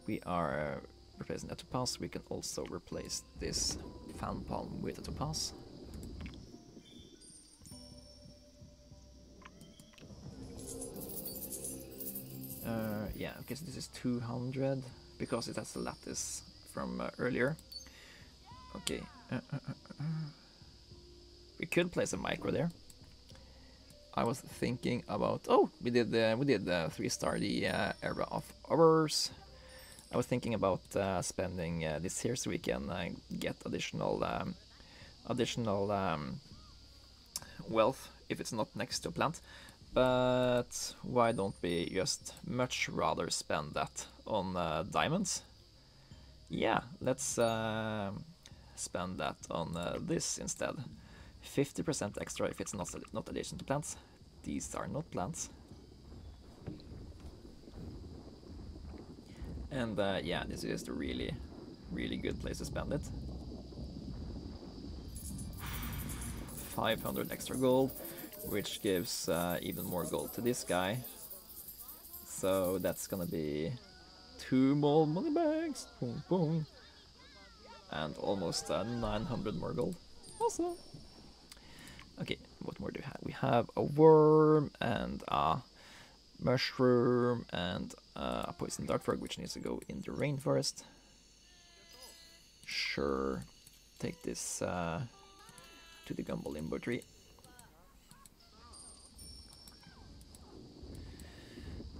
we are replacing a topaz. We can also replace this fan palm with a topaz. Uh, yeah, okay, so this is two hundred because it has the lattice from uh, earlier. Okay, uh, uh, uh, uh. we could place a micro there. I was thinking about, oh, we did the, we did the three star, the uh, era of ours. I was thinking about uh, spending uh, this here so we can uh, get additional um, additional um, wealth if it's not next to a plant. But why don't we just much rather spend that on uh, diamonds? Yeah, let's uh, spend that on uh, this instead. fifty percent extra if it's not not adjacent to plants. These are not plants. And uh, yeah, this is just a really, really good place to spend it. five hundred extra gold, which gives uh, even more gold to this guy. So that's gonna be two more money bags. Boom, boom. And almost uh, nine hundred more gold. Awesome. Okay, what more do we have? We have a worm and a mushroom and a poison dart frog, which needs to go in the rainforest. Sure, take this uh, to the gumbo limbo tree.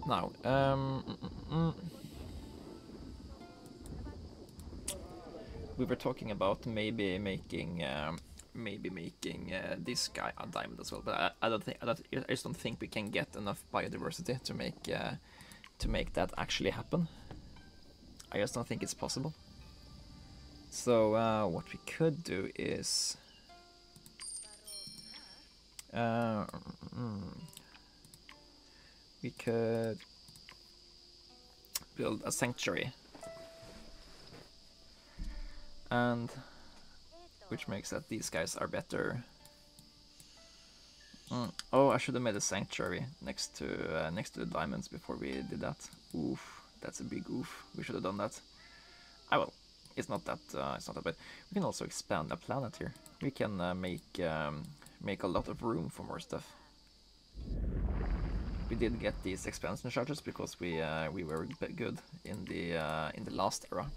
Now, um, mm, mm, mm. we were talking about maybe making. Um, Maybe making uh, this guy a diamond as well, but I, I don't think I, don't, I just don't think we can get enough biodiversity to make uh, to make that actually happen. I just don't think it's possible. So uh, what we could do is uh, mm, we could build a sanctuary, and. Which makes that these guys are better. Mm. Oh, I should have made a sanctuary next to uh, next to the diamonds before we did that. Oof, that's a big oof. We should have done that. Ah well, it's not that. Uh, it's not that bad. We can also expand the planet here. We can uh, make um, make a lot of room for more stuff. We did get these expansion charges because we uh, we were good in the uh, in the last era.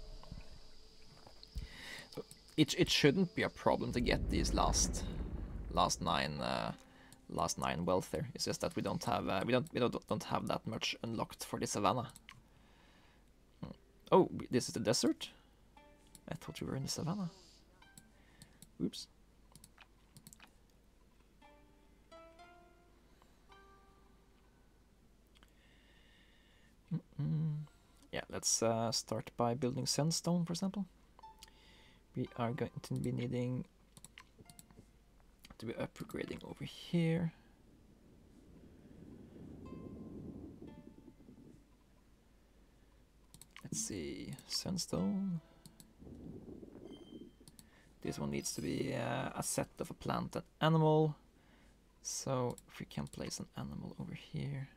So it it shouldn't be a problem to get these last last nine uh, last nine wealth there. It's just that we don't have uh, we don't we don't don't have that much unlocked for the savannah. Oh, this is the desert. I thought we were in the savannah. Oops. Mm-mm. Yeah, let's uh, start by building sandstone, for example. We are going to be needing to be upgrading over here. Let's see, sandstone. This one needs to be uh, a set of a plant and animal. So if we can place an animal over here.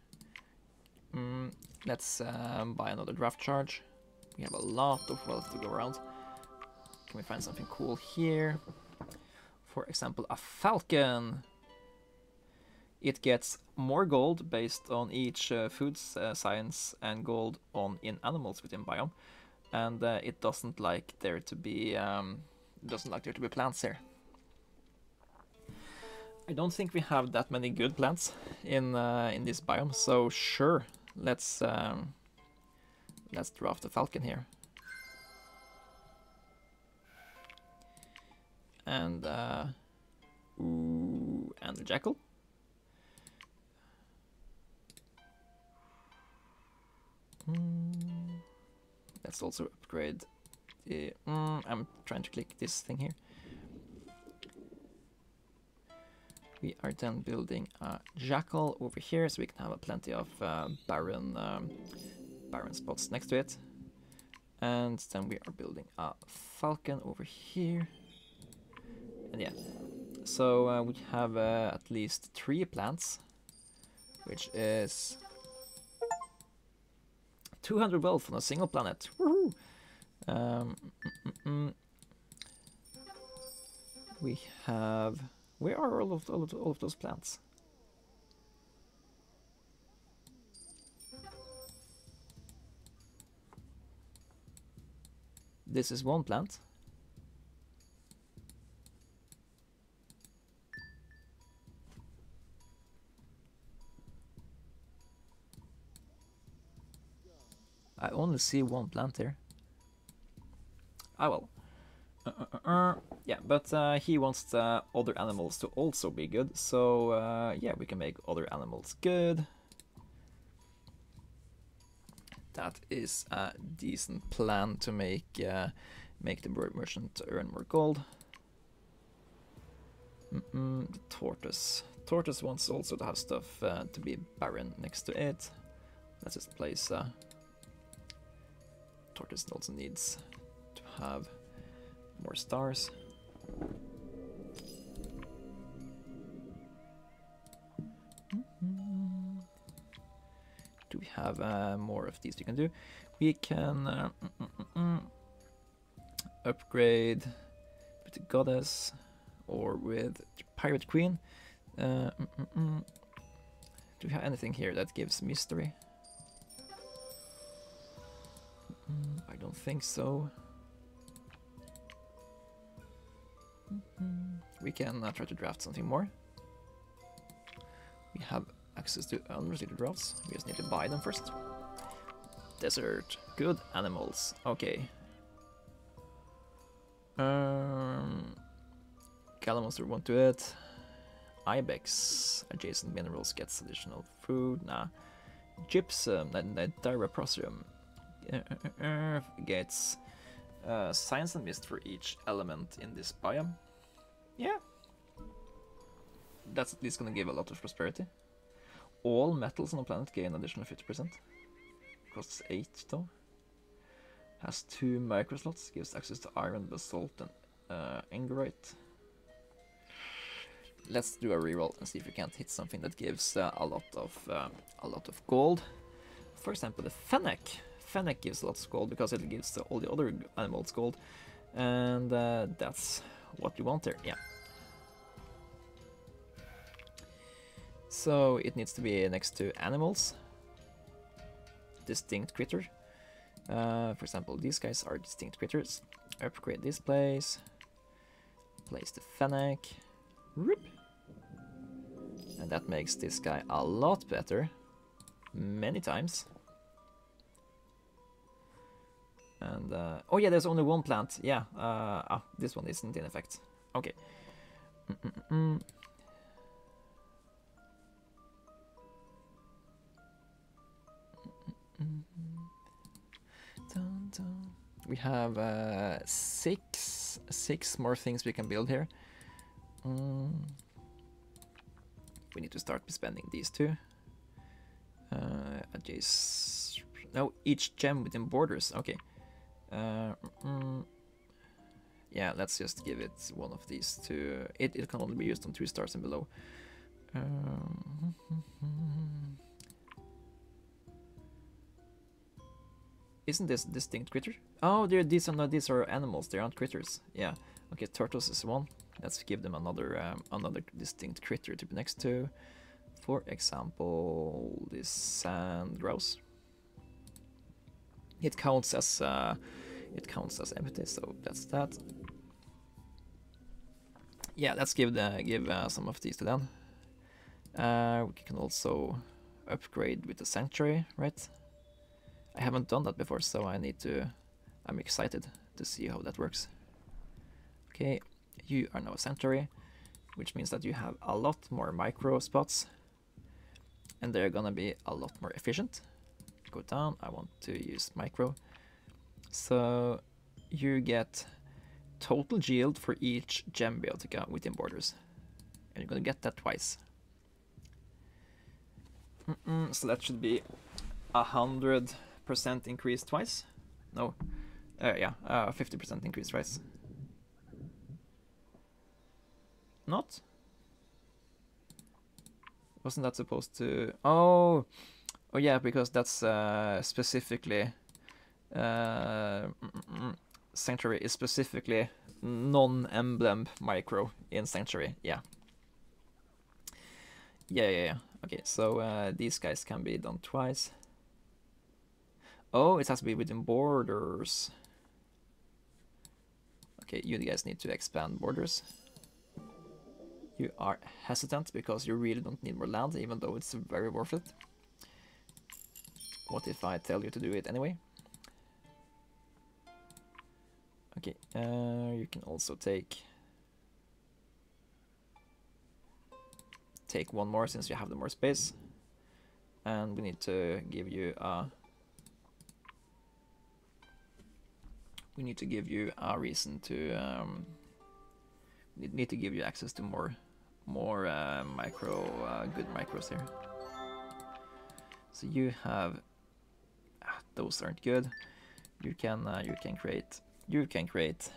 Mm, let's um, buy another draft charge. We have a lot of wealth to go around. Can we find something cool here? For example, a falcon. It gets more gold based on each uh, food uh, science and gold on in animals within biome, and uh, it doesn't like there to be um, doesn't like there to be plants here. I don't think we have that many good plants in uh, in this biome, so sure, let's um, let's draft a falcon here, and uh, ooh, and a jackal. Mm. Let's also upgrade the, mm, I'm trying to click this thing here. We are then building a jackal over here, so we can have a plenty of uh, barren um, barren spots next to it. And then we are building a falcon over here. And yeah, so uh, we have uh, at least three plants, which is two hundred wealth on a single planet. Woohoo! Um, mm, mm, mm. We have. Where are all of, all of all of those plants? This is one plant. I only see one plant here. Ah well. Uh, uh, uh. Yeah, but uh, he wants the other animals to also be good, so uh, yeah, we can make other animals good. That is a decent plan to make uh, make the bird merchant earn more gold. Mm-mm, the tortoise. Tortoise wants also to have stuff uh, to be barren next to it. Let's just place uh, tortoise also needs to have more stars. Mm-hmm. Do we have uh, more of these we can do? We can uh, mm, mm, mm, mm, upgrade with the goddess or with the pirate queen. Uh, mm, mm, mm. Do we have anything here that gives mystery? Mm, I don't think so. We can uh, try to draft something more. We have access to unrestricted drafts. We just need to buy them first. Desert. Good animals. Okay. Um, Calamonster won't do it. Ibex. Adjacent minerals gets additional food. Nah. Gypsum. Diraprosium. Uh, uh, gets uh, science and mist for each element in this biome. Yeah, that's at least going to give a lot of prosperity. All metals on the planet gain additional fifty percent. Costs eight though. Has two microslots. Gives access to iron, basalt, and uh, engerite. Let's do a reroll and see if we can't hit something that gives uh, a lot of uh, a lot of gold. For example, the fennec. Fennec gives lots of gold because it gives all the other animals gold, and uh, that's what you want there. Yeah. So it needs to be next to animals, distinct critter. Uh, for example, these guys are distinct critters. Upgrade this place, place the fennec, whoop. And that makes this guy a lot better, many times. And uh, oh yeah, there's only one plant. Yeah, uh, ah, this one isn't in effect. Okay. Mm -mm -mm. We have uh, six, six more things we can build here. Um, we need to start spending these two. Uh, adjacent, no, each gem within borders. Okay. Uh, mm, yeah, let's just give it one of these two. It it can only be used on three stars and below. Um, Isn't this distinct critter? Oh, they're, these are no, these are animals. They aren't critters. Yeah. Okay, turtles is one. Let's give them another um, another distinct critter to be next to. For example, this sand grouse. It counts as uh, it counts as empty. So that's that. Yeah, let's give the give uh, some of these to them. Uh, we can also upgrade with the sanctuary, right? I haven't done that before, so I need to... I'm excited to see how that works. Okay, you are now a sanctuary, which means that you have a lot more micro spots. And they're gonna be a lot more efficient. Go down, I want to use micro. So you get total yield for each gem biotica within borders. And you're gonna get that twice. Mm-mm, so that should be a hundred... percent increase twice? No, uh, yeah, uh, fifty percent increase twice. Not? Wasn't that supposed to? Oh, oh yeah, because that's uh, specifically uh, sanctuary is specifically non-emblem micro in sanctuary. Yeah. Yeah, yeah, yeah. Okay, so uh, these guys can be done twice. Oh, it has to be within borders. Okay, you guys need to expand borders. You are hesitant because you really don't need more land, even though it's very worth it. What if I tell you to do it anyway? Okay, uh, you can also take... Take one more since you have the more space. And we need to give you a... We need to give you a reason to. Um, we need to give you access to more, more uh, micro, uh, good micros here. So you have. Ah, those aren't good. You can uh, you can create you can create.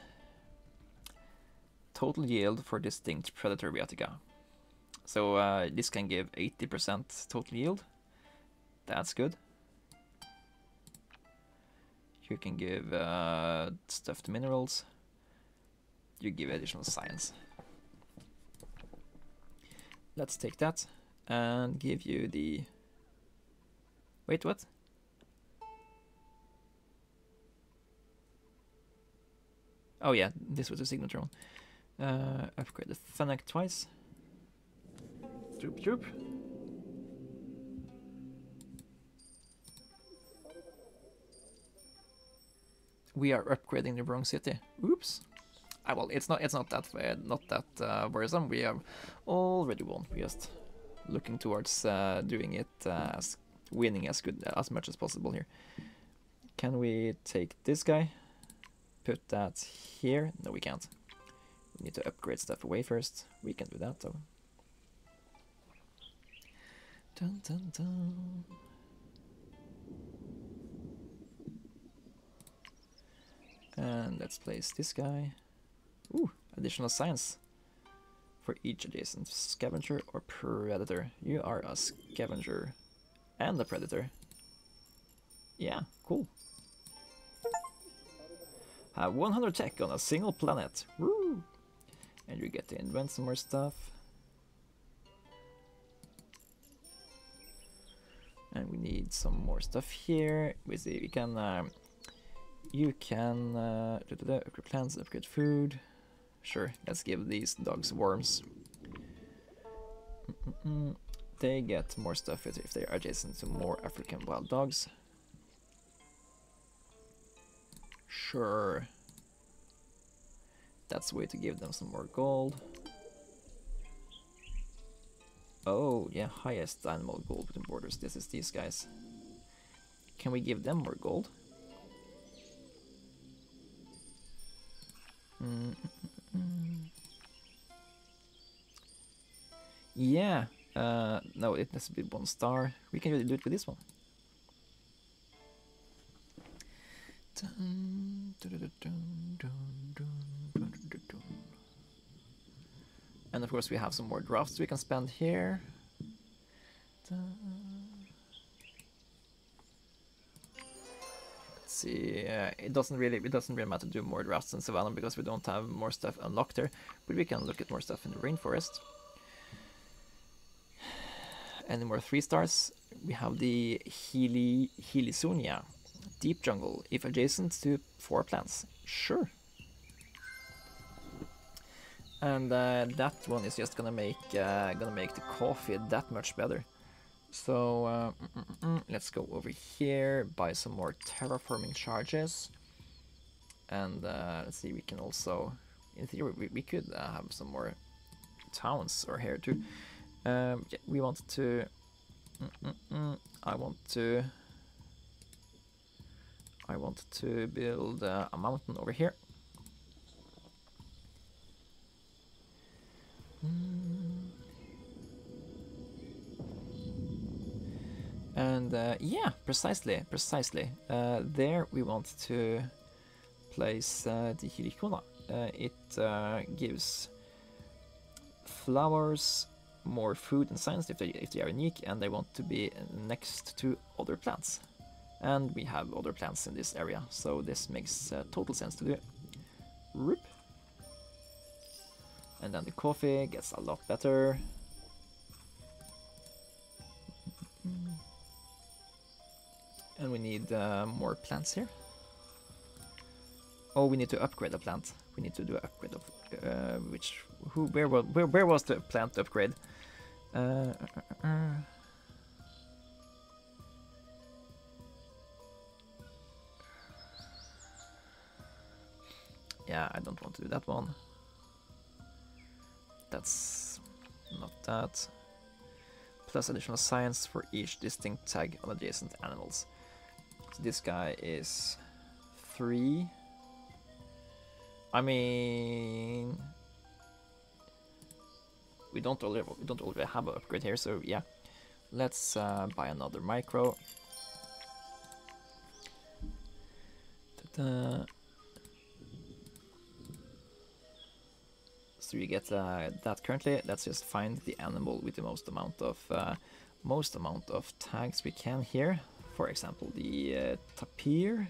Total yield for distinct predator biotica. So uh, this can give eighty percent total yield. That's good. You can give uh, stuff to minerals. You give additional science. Let's take that and give you the... Wait, what? Oh yeah, this was the signature one. Uh, upgrade the Fennec twice. Droop, droop. We are upgrading the wrong city. Oops. Ah, well, it's not. It's not that. Uh, not that uh, worrisome. We have already won. We're just looking towards uh, doing it uh, as winning as good as much as possible here. Can we take this guy? Put that here. No, we can't. We need to upgrade stuff away first. We can do that though. Dun dun dun. And let's place this guy. Ooh, additional science for each adjacent scavenger or predator. You are a scavenger and a predator. Yeah, cool. Have one hundred tech on a single planet. Woo! And you get to invent some more stuff. need some more stuff here. We see we can um, you can uh, da -da -da, upgrade plants, upgrade food. Sure, let's give these dogs worms. Mm -mm. They get more stuff if they are adjacent to more African wild dogs. Sure. That's a way to give them some more gold. Oh, yeah, highest animal gold within borders. This is these guys. Can we give them more gold? Mm-hmm. Yeah. Uh, no, it has to be one star. We can really do it with this one. And of course we have some more drafts we can spend here. Let's see, uh, it doesn't really it doesn't really matter to do more drafts in Savannah because we don't have more stuff unlocked there, but we can look at more stuff in the rainforest. Any more three stars? We have the Healy Helisonia, deep jungle, if adjacent to four plants. Sure. And uh, that one is just gonna make uh, gonna make the coffee that much better. So uh, mm, mm, mm, let's go over here, buy some more terraforming charges, and uh, let's see. We can also, in theory, we, we could uh, have some more towns or here too. Um, yeah, we want to. Mm, mm, mm, I want to. I want to build uh, a mountain over here. And uh, yeah, precisely, precisely. Uh, there we want to place uh, the Hirikona. Uh, it uh, gives flowers, more food and science if they, if they are unique, and they want to be next to other plants. And we have other plants in this area, so this makes uh, total sense to do. Roop. And then the coffee gets a lot better. And we need uh, more plants here. Oh, we need to upgrade a plant. We need to do an upgrade of uh, which who where was where, where was the plant upgrade? Uh, uh, uh. Yeah, I don't want to do that one. That's not that. Plus additional science for each distinct tag on adjacent animals. So this guy is three. I mean, we don't already we don't already have an upgrade here, so yeah. Let's uh, buy another micro. Ta-da. So you get uh, that currently. Let's just find the animal with the most amount of uh, most amount of tags we can here. For example, the uh, tapir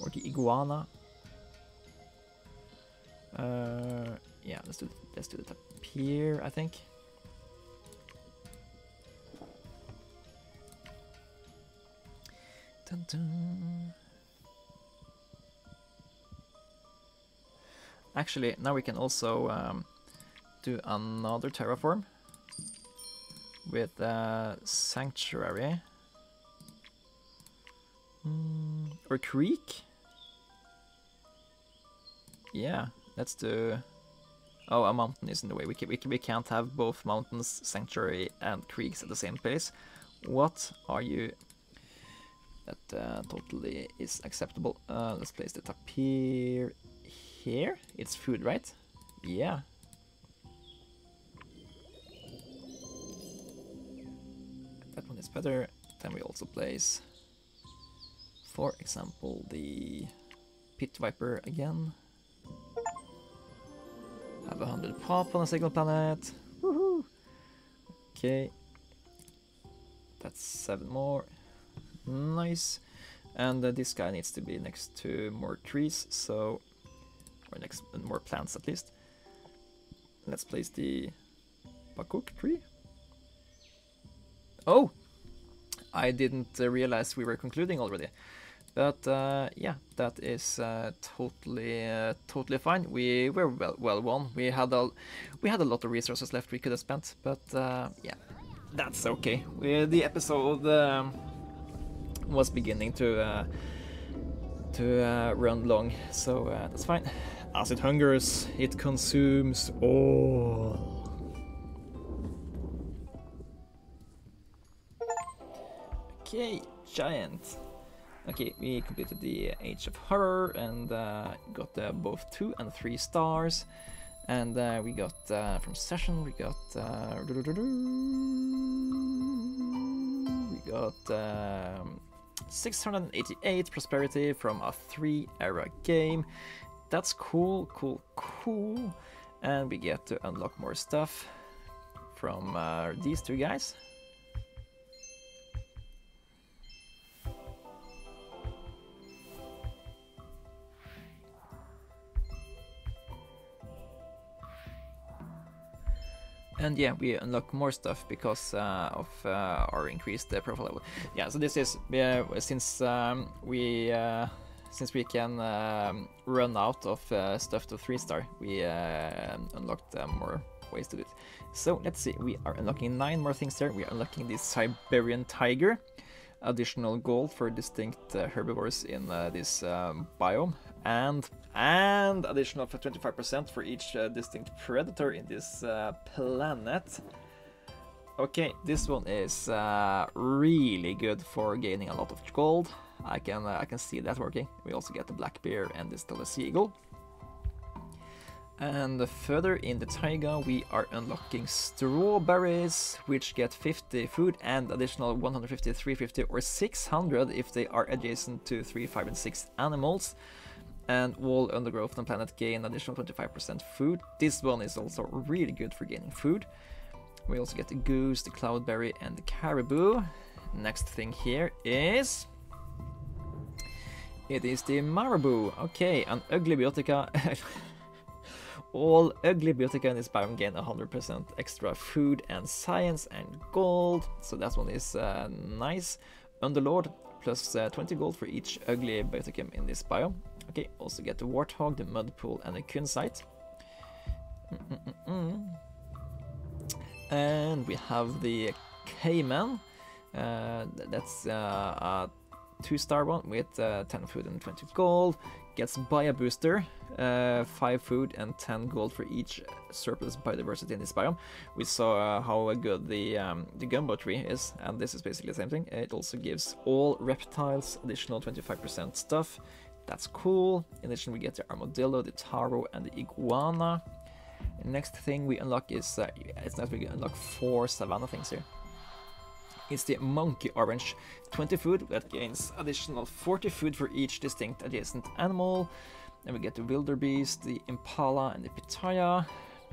or the iguana. Uh, yeah, let's do let's do the tapir, I think. Dun -dun. Actually, now we can also um, do another terraform with uh, sanctuary mm, or creek. Yeah, let's do. Oh, a mountain is in the way. We can, we can, we can't have both mountains, sanctuary, and creeks at the same place. What are you? That uh, totally is acceptable. Uh, let's place the tapir. Here, it's food, right? Yeah. That one is better. Then we also place, for example, the pit viper again. Have a hundred pop on a single planet. Woohoo! Okay. That's seven more. Nice. And uh, this guy needs to be next to more trees, so. Or next, more plants at least. Let's place the Bakuk tree. Oh, I didn't uh, realize we were concluding already. But uh, yeah, that is uh, totally uh, totally fine. We were well well won. We had a we had a lot of resources left we could have spent, but uh, yeah, that's okay. We, the episode um, was beginning to uh, to uh, run long, so uh, that's fine. As it hungers, it consumes all. Okay, giant. Okay, we completed the Age of Horror and uh, got uh, both two and three stars. And uh, we got uh, from session, we got uh, we got uh, six hundred eighty-eight prosperity from a three-era game. That's cool, cool, cool. And we get to unlock more stuff from uh, these two guys. And yeah, we unlock more stuff because uh, of uh, our increased uh, profile level. Yeah, so this is uh, since um, we uh, since we can um, run out of uh, stuff to three star, we uh, unlocked uh, more ways to do it. So let's see, we are unlocking nine more things there. We are unlocking the Siberian tiger, additional gold for distinct uh, herbivores in uh, this um, biome, and and additional for twenty-five percent for each uh, distinct predator in this uh, planet. Okay, this one is uh, really good for gaining a lot of gold. I can uh, I can see that working. We also get the black bear and the Stellar Seagull. And further in the taiga, we are unlocking strawberries, which get fifty food and additional one hundred fifty, three hundred fifty, or six hundred if they are adjacent to three, five, and six animals. And all undergrowth on planet gain additional twenty-five percent food. This one is also really good for gaining food. We also get the goose, the cloudberry, and the caribou. Next thing here is... it is the marabou. Okay, an ugly biotica... all ugly biotica in this biome gain one hundred percent extra food and science and gold, so that one is uh, nice. Underlord, plus uh, twenty gold for each ugly bioticum in this biome. Okay, also get the warthog, the mud pool, and the kunzite. Mm-mm-mm-mm. And we have the caiman. Uh, that's uh, a two-star one with uh, ten food and twenty gold. Gets Bio Booster, uh, five food and ten gold for each surplus biodiversity in this biome. We saw uh, how good the, um, the gumbo tree is, and this is basically the same thing. It also gives all reptiles additional twenty-five percent stuff. That's cool. In addition, we get the armadillo, the taro, and the iguana. The next thing we unlock is, uh, it's nice we unlock four savanna things here. It's the monkey orange, twenty food that gains additional forty food for each distinct adjacent animal. Then we get the wildebeest, the impala, and the pitaya.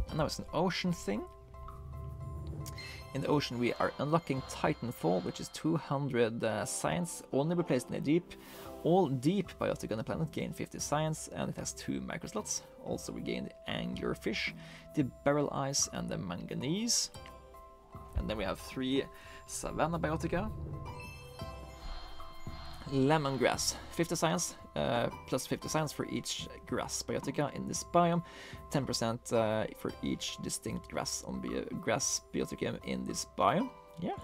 And now it's an ocean thing. In the ocean we are unlocking Titanfall, which is two hundred uh, science, only replaced in a deep. All deep biotic on the planet gain fifty science, and it has two microslots. Also we gain the anglerfish, the barrel ice, and the manganese. And then we have three savanna biotica. Lemongrass, fifty science, uh, plus fifty science for each grass biotica in this biome, ten percent uh, for each distinct grass on bio grass bioticum in this biome. Yeah,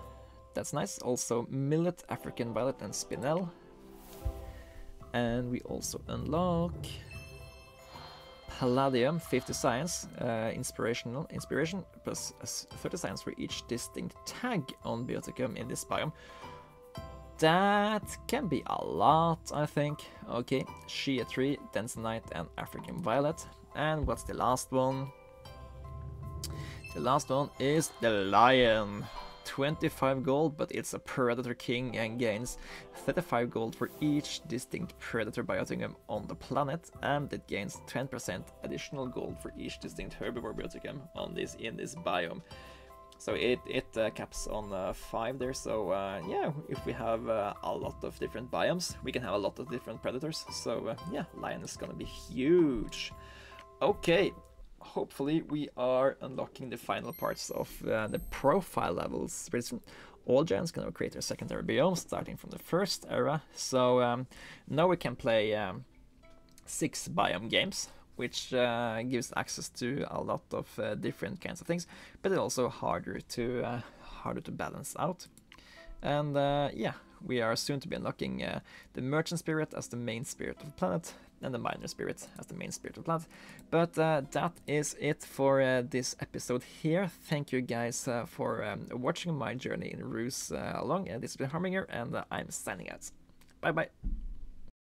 that's nice. Also millet, African violet, and spinel. And we also unlock palladium, fifty science, uh, inspirational inspiration, plus thirty science for each distinct tag on bioticum in this biome. That can be a lot, I think. Okay, Shea tree, Densenite, and African violet. And what's the last one? The last one is the lion. twenty-five gold, but it's a predator king and gains thirty-five gold for each distinct predator bioticum on the planet, and it gains ten percent additional gold for each distinct herbivore bioticum on this in this biome. So it, it uh, caps on uh, five there, so uh, yeah, if we have uh, a lot of different biomes, we can have a lot of different predators, so uh, yeah, lion is gonna be huge. Okay. Hopefully we are unlocking the final parts of uh, the profile levels. all gens can create their secondary biome starting from the first era. So um, now we can play um, six biome games, which uh, gives access to a lot of uh, different kinds of things, but it's also harder to uh, harder to balance out. And uh, yeah, we are soon to be unlocking uh, the merchant spirit as the main spirit of the planet, and the miner spirit as the main spirit of the planet. But uh, that is it for uh, this episode here. Thank you guys uh, for um, watching my journey in Reus uh, along. Uh, this has been Harbinger, and uh, I'm signing out. Bye bye.